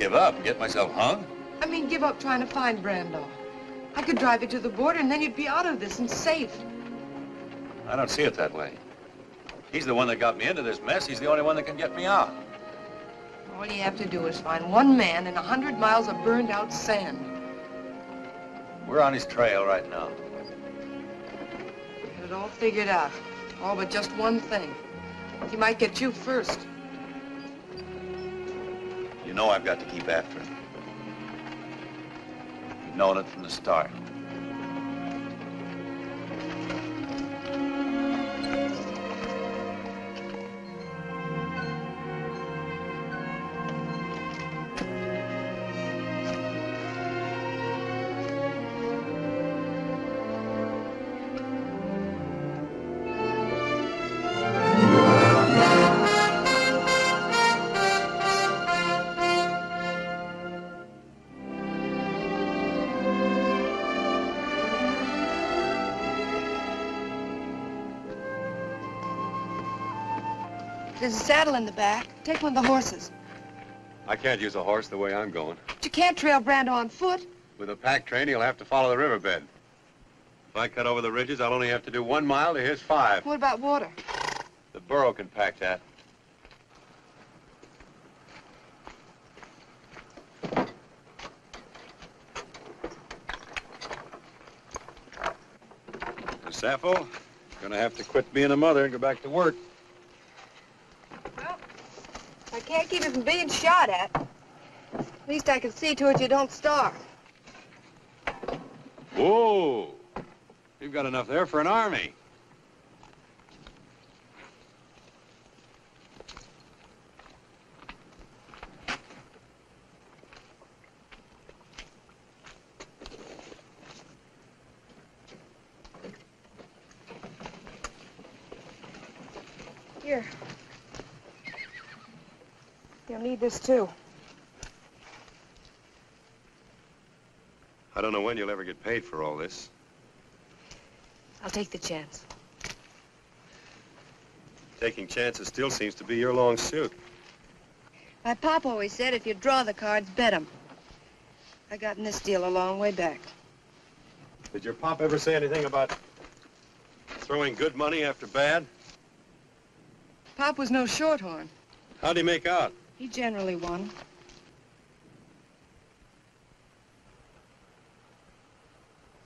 Give up and get myself hung? I mean, give up trying to find Brandall. I could drive you to the border, and then you'd be out of this and safe. I don't see it that way. He's the one that got me into this mess. He's the only one that can get me out. All you have to do is find one man in a hundred miles of burned-out sand. We're on his trail right now. Got it all figured out. All but just one thing. He might get you first. You know I've got to keep after him. Known it from the start. There's a saddle in the back. Take one of the horses. I can't use a horse the way I'm going. But you can't trail Brandall on foot. With a pack train, he'll have to follow the riverbed. If I cut over the ridges, I'll only have to do one mile to his five. What about water? The burro can pack that. And Sapho, gonna have to quit being a mother and go back to work. I can't keep you from being shot at. At least I can see to it you don't starve. Whoa! You've got enough there for an army. Here. You'll need this, too. I don't know when you'll ever get paid for all this. I'll take the chance. Taking chances still seems to be your long suit. My pop always said if you draw the cards, bet them. I got in this deal a long way back. Did your pop ever say anything about throwing good money after bad? Pop was no shorthorn. How'd he make out? He generally won.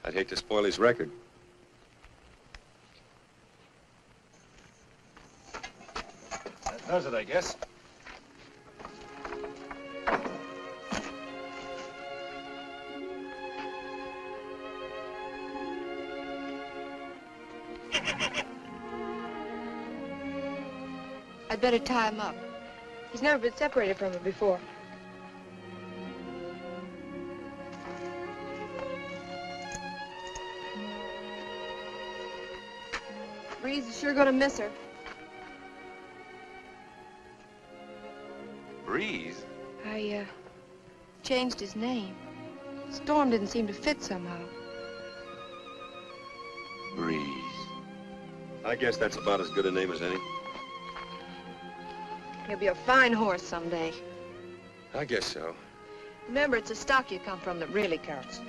I'd hate to spoil his record. That does it, I guess. I'd better tie him up. He's never been separated from her before. Breeze is sure gonna miss her. Breeze? I, uh, changed his name. Storm didn't seem to fit somehow. Breeze. I guess that's about as good a name as any. He'll be a fine horse someday. I guess so. Remember, it's the stock you come from that really counts.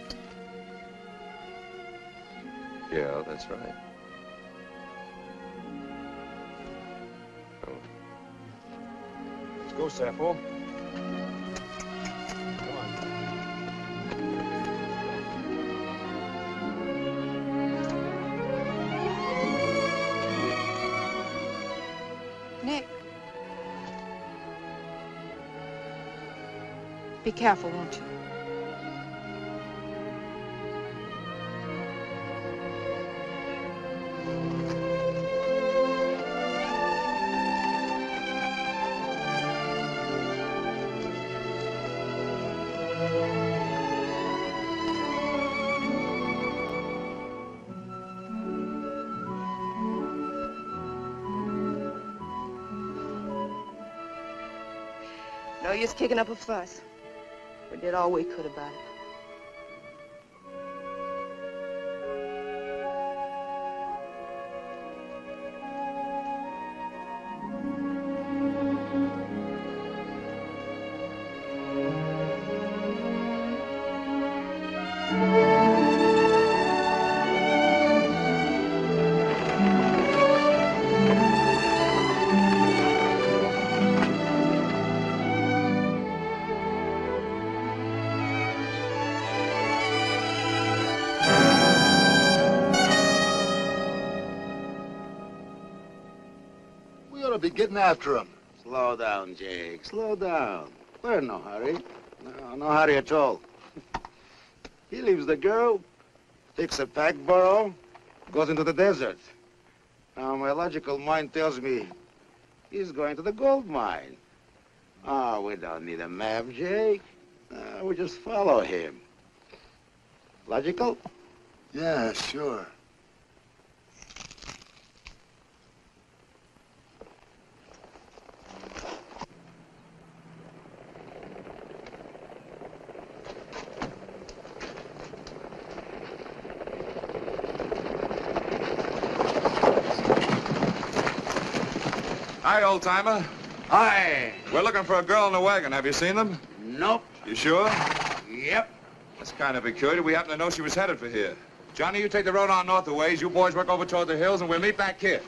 Yeah, that's right. Oh. Let's go, Sapho. Be careful, won't you? No use kicking up a fuss. We did all we could about it. Be getting after him. Slow down, Jake. Slow down. We're in no hurry. No, no hurry at all. He leaves the girl, takes a pack burro, goes into the desert. Now, my logical mind tells me he's going to the gold mine. Oh, we don't need a map, Jake. Uh, we just follow him. Logical? Yeah, sure. Hi, old-timer. Hi. We're looking for a girl in a wagon. Have you seen them? Nope. You sure? Yep. That's kind of peculiar. We happen to know she was headed for here. Johnny, you take the road on north a ways. You boys work over toward the hills, and we'll meet back here.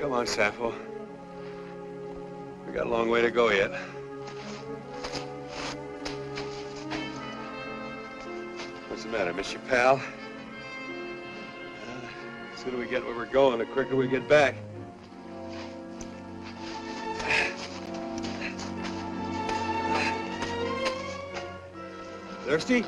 Come on, Sapho. We got a long way to go yet. What's the matter, miss your pal? Uh, the sooner we get where we're going, the quicker we get back. Thirsty?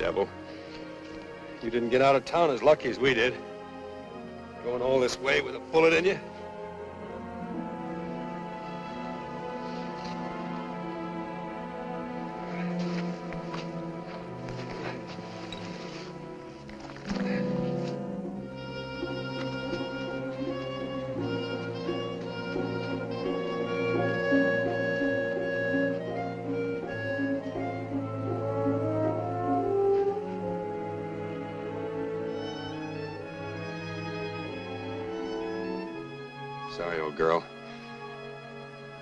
devil. You didn't get out of town as lucky as we did. Going all this way with a bullet in you? Girl,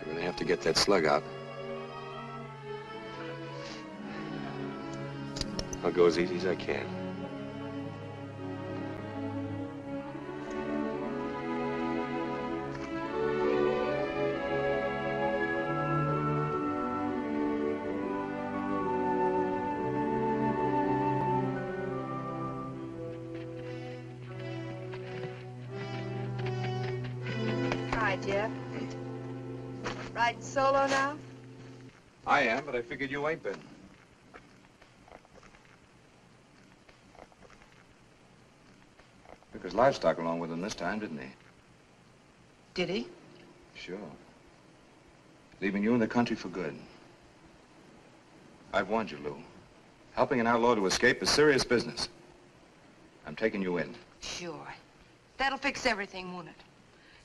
you're gonna have to get that slug out. I'll go as easy as I can. But I figured you ain't been. Took his livestock along with him this time, didn't he? Did he? Sure. Leaving you in the country for good. I've warned you, Lou. Helping an outlaw to escape is serious business. I'm taking you in. Sure. That'll fix everything, won't it?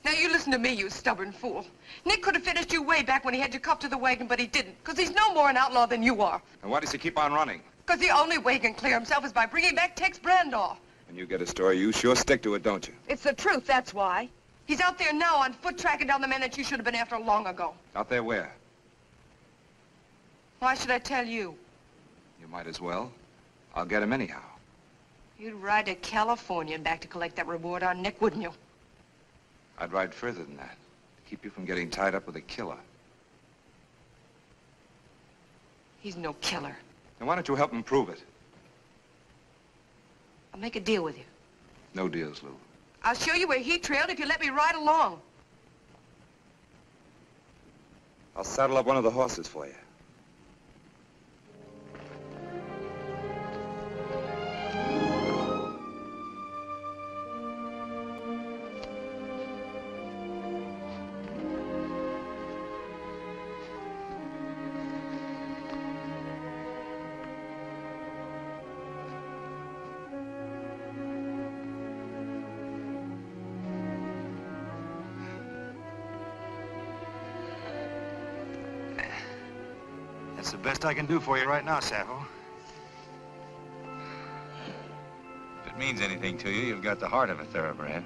Now, you listen to me, you stubborn fool. Nick could have finished you way back when he had you cuffed to the wagon, but he didn't, because he's no more an outlaw than you are. And why does he keep on running? Because the only way he can clear himself is by bringing back Tex Brandon. When you get a story, you sure stick to it, don't you? It's the truth, that's why. He's out there now on foot tracking down the men that you should have been after long ago. Out there where? Why should I tell you? You might as well. I'll get him anyhow. You'd ride to California and back to collect that reward on Nick, wouldn't you? I'd ride further than that, to keep you from getting tied up with a killer. He's no killer. Then why don't you help him prove it? I'll make a deal with you. No deals, Lou. I'll show you where he trailed if you let me ride along. I'll saddle up one of the horses for you. Best I can do for you right now, Sapho. If it means anything to you, you've got the heart of a thoroughbred.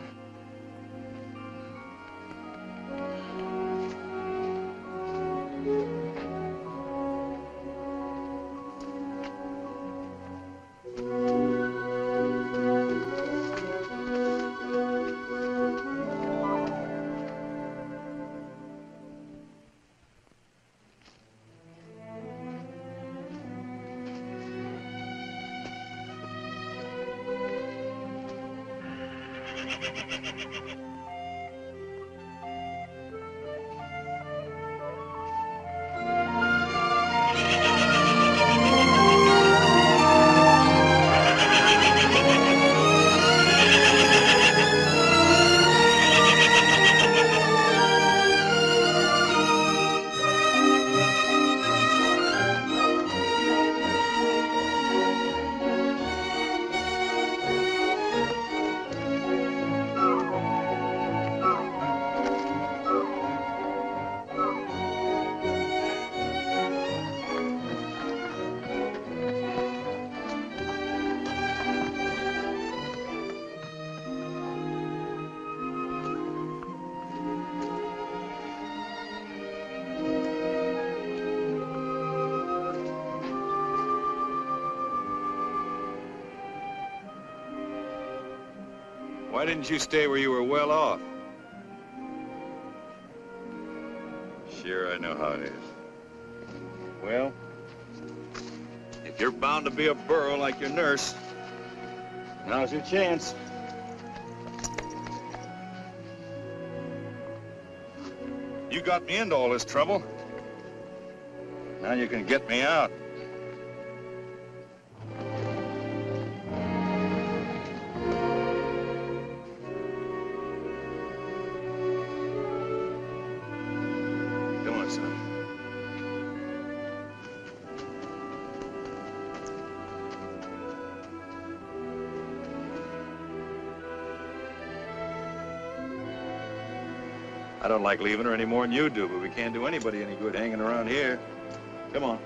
Why didn't you stay where you were well off? Sure, I know how it is. Well, if you're bound to be a burro like your nurse, now's your chance. You got me into all this trouble. Now you can get me out. I don't like leaving her any more than you do, but we can't do anybody any good hanging around here. Come on.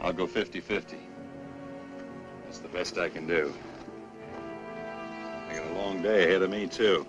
I'll go fifty fifty. That's the best I can do. I got a long day ahead of me, too.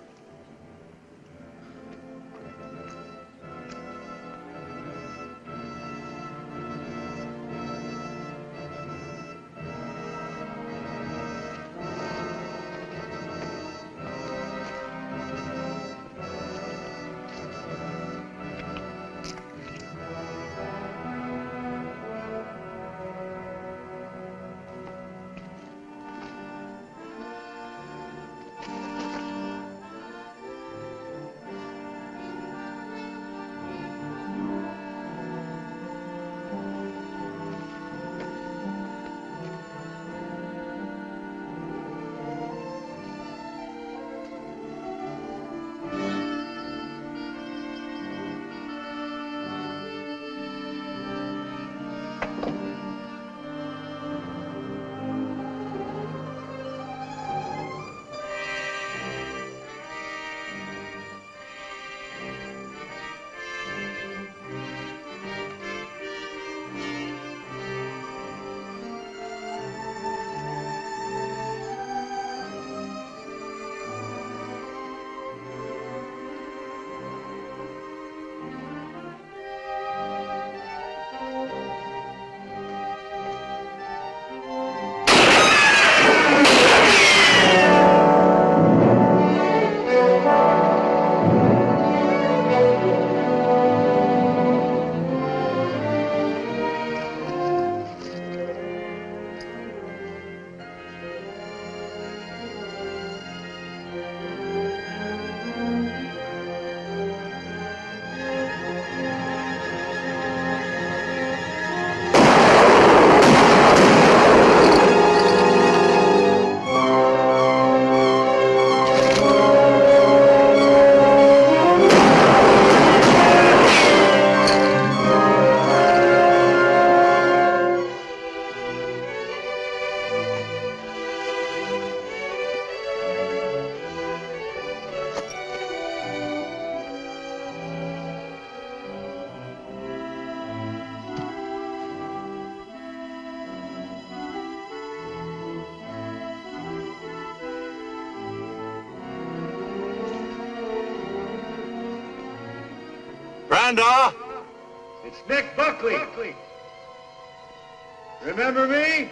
Brando, it's Nick Buckley. Buckley. Remember me?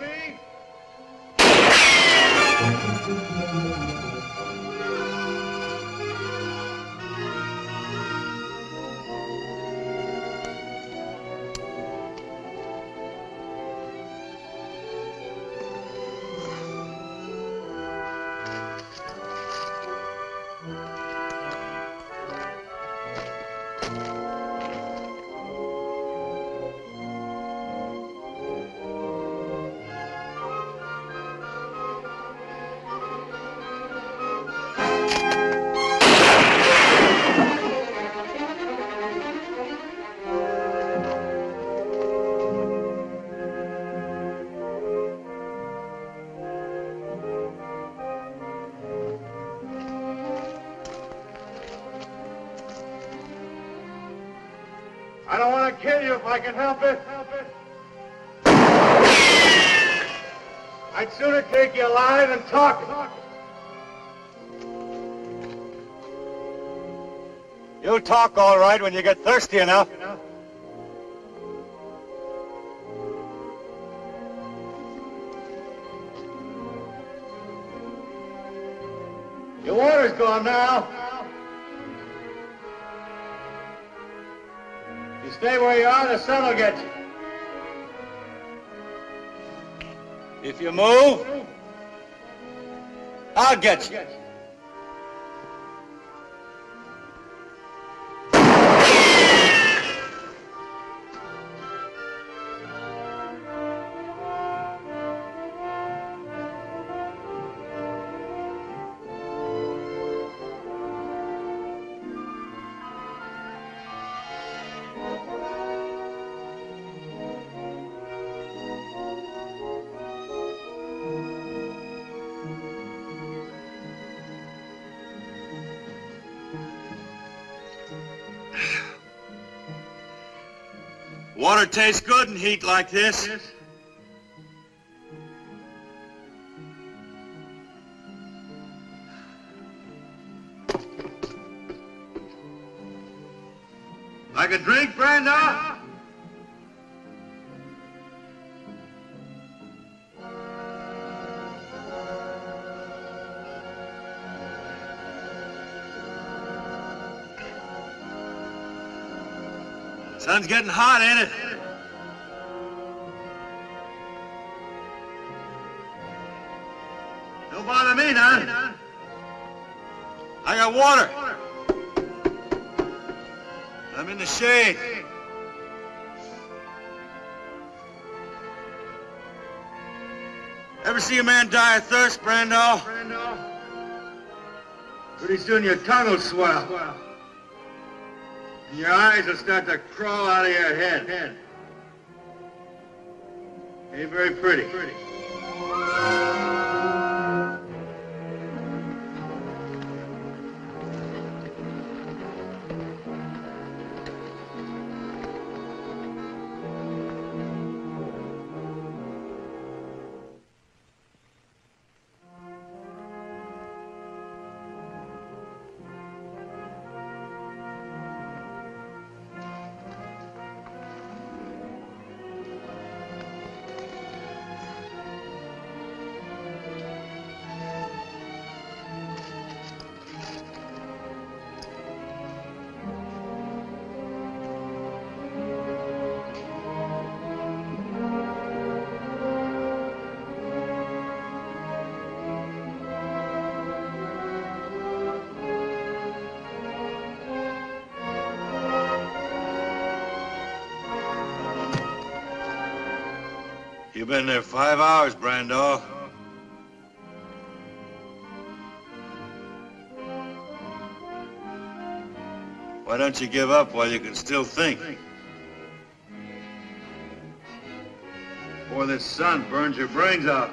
I don't want to kill you if I can help it. help it. I'd sooner take you alive and talk. You'll talk all right when you get thirsty enough. Your water's gone now. If you stay where you are, the sun will get you. If you move, I'll get you. Water tastes good in heat like this. Yes. Like a drink, Brenda? Sun's getting hot, ain't it? Don't bother me, none. I got water. I'm in the shade. Ever see a man die of thirst, Brando? Pretty soon your tongue will swell. Your eyes will start to crawl out of your head. head. Ain't very pretty. pretty. You've been there five hours, Brando. Why don't you give up while you can still think? Before this sun burns your brains out.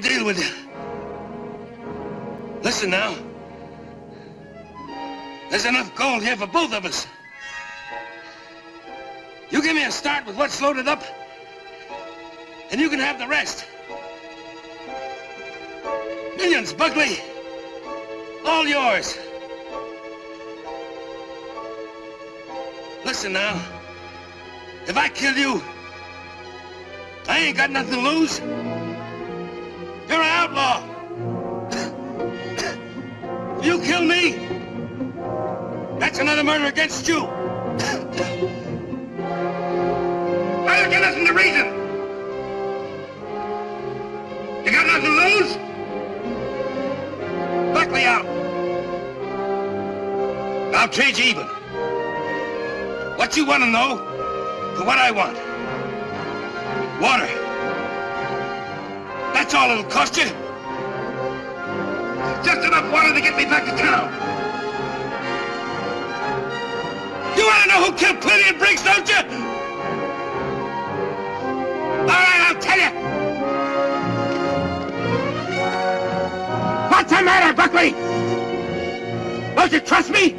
Deal with you. Listen now. There's enough gold here for both of us. You give me a start with what's loaded up, and you can have the rest. Millions, Buckley. All yours. Listen now. If I kill you, I ain't got nothing to lose. You're an outlaw. If you kill me, that's another murder against you. Why don't you listen to reason? You got nothing to lose? Buckley out. I'll trade you even. What you want to know to what I want. Water. That's all it'll cost you. Just enough water to get me back to town. You want to know who killed Pliny and Briggs, don't you? All right, I'll tell you. What's the matter, Buckley? Won't you trust me?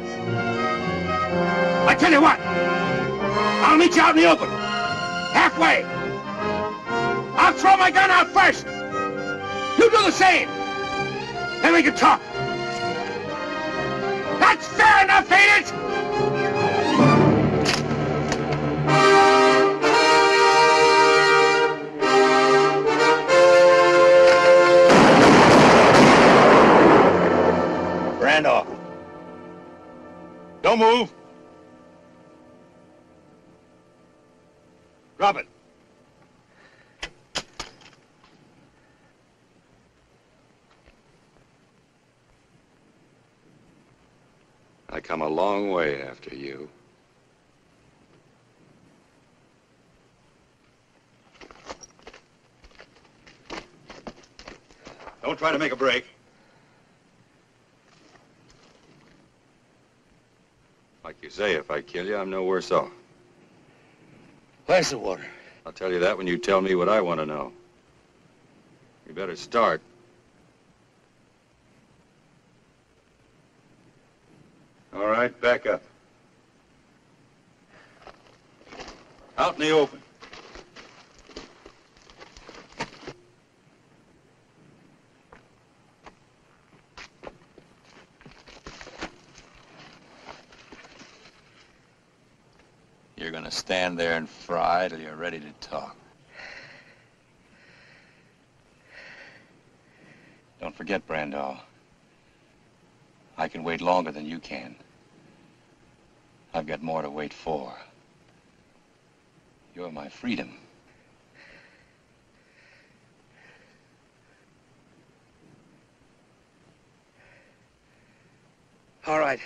I tell you what, I'll meet you out in the open, halfway. I'll throw my gun out first. You do the same. Then we can talk. That's fair enough, ain't it? Randolph, don't move. Drop it. I come a long way after you. Don't try to make a break. Like you say, if I kill you, I'm no worse off. Glass of water. I'll tell you that when you tell me what I want to know. You better start. All right, back up. Out in the open. You're gonna stand there and fry till you're ready to talk. Don't forget, Brandau. I can wait longer than you can. I've got more to wait for. You're my freedom. All right.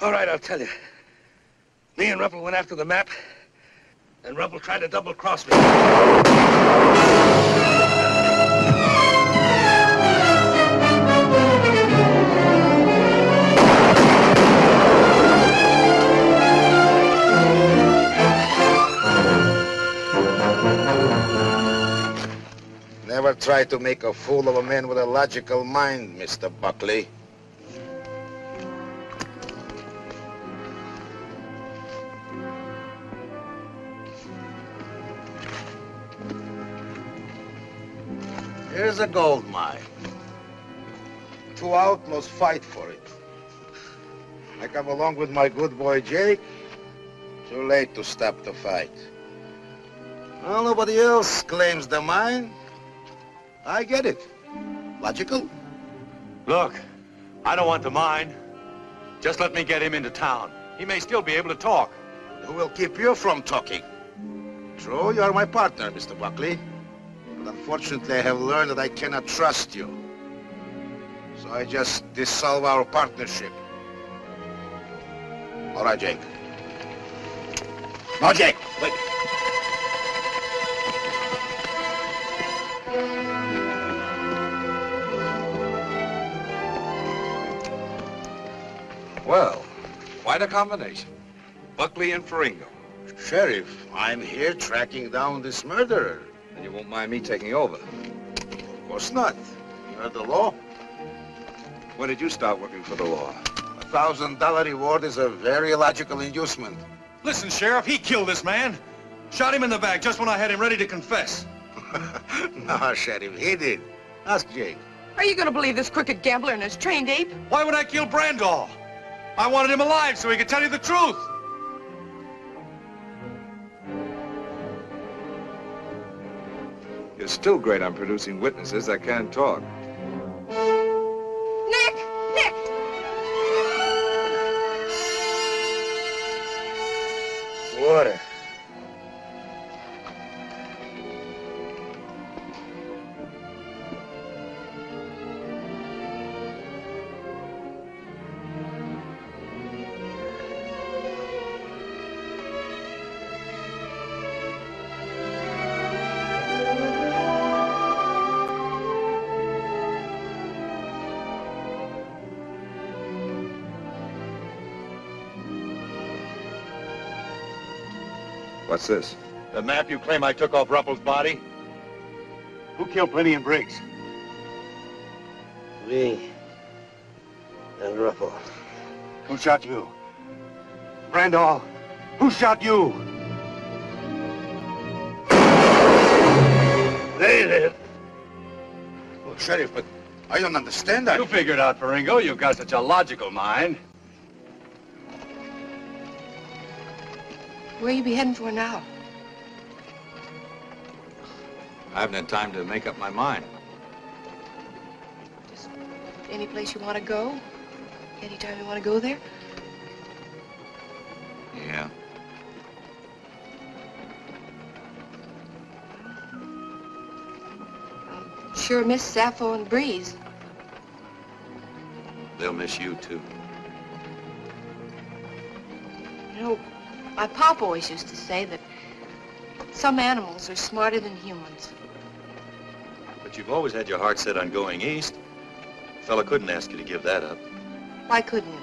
All right, I'll tell you. Me and Ruppel went after the map, and Ruppel tried to double-cross me. Never try to make a fool of a man with a logical mind, Mister Buckley. Here's a gold mine. Two out must fight for it. I come along with my good boy Jake. Too late to stop the fight. Well, nobody else claims the mine. I get it. Logical. Look, I don't want the mine. Just let me get him into town. He may still be able to talk. Who will keep you from talking? True, you are my partner, Mister Buckley. But unfortunately, I have learned that I cannot trust you. So I just dissolve our partnership. All right, Jake. No, Jake, wait. Well, quite a combination. Buckley and Faringo. Sheriff, I'm here tracking down this murderer. And you won't mind me taking over? Of course not. You heard the law. When did you start working for the law? A thousand dollar reward is a very logical inducement. Listen, Sheriff, he killed this man. Shot him in the back just when I had him ready to confess. No, Sheriff, he did. Ask Jake. Are you gonna believe this crooked gambler and his trained ape? Why would I kill Brandall? I wanted him alive so he could tell you the truth. You're still great on producing witnesses that can't talk. Nick! Nick! Water. What's this? The map you claim I took off Ruppel's body? Who killed Pliny and Briggs? Me. And Ruppel. Who shot you? Brandall, who shot you? They did. Well, Sheriff, but I don't understand that. You figure it out, Faringo. You've got such a logical mind. Where you be heading for now? I haven't had time to make up my mind. Just any place you want to go? Anytime you want to go there? Yeah. I'm sure miss Sapho and Breeze. They'll miss you, too. You know, my pop always used to say that some animals are smarter than humans. But you've always had your heart set on going east. A fella couldn't ask you to give that up. Why couldn't you?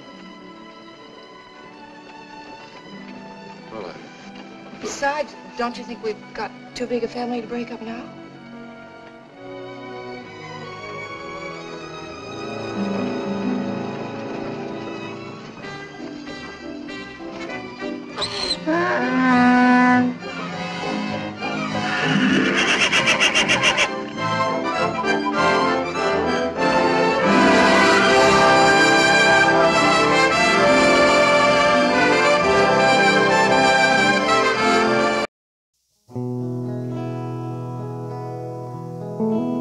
Well, I... Besides, don't you think we've got too big a family to break up now? Mm-hmm.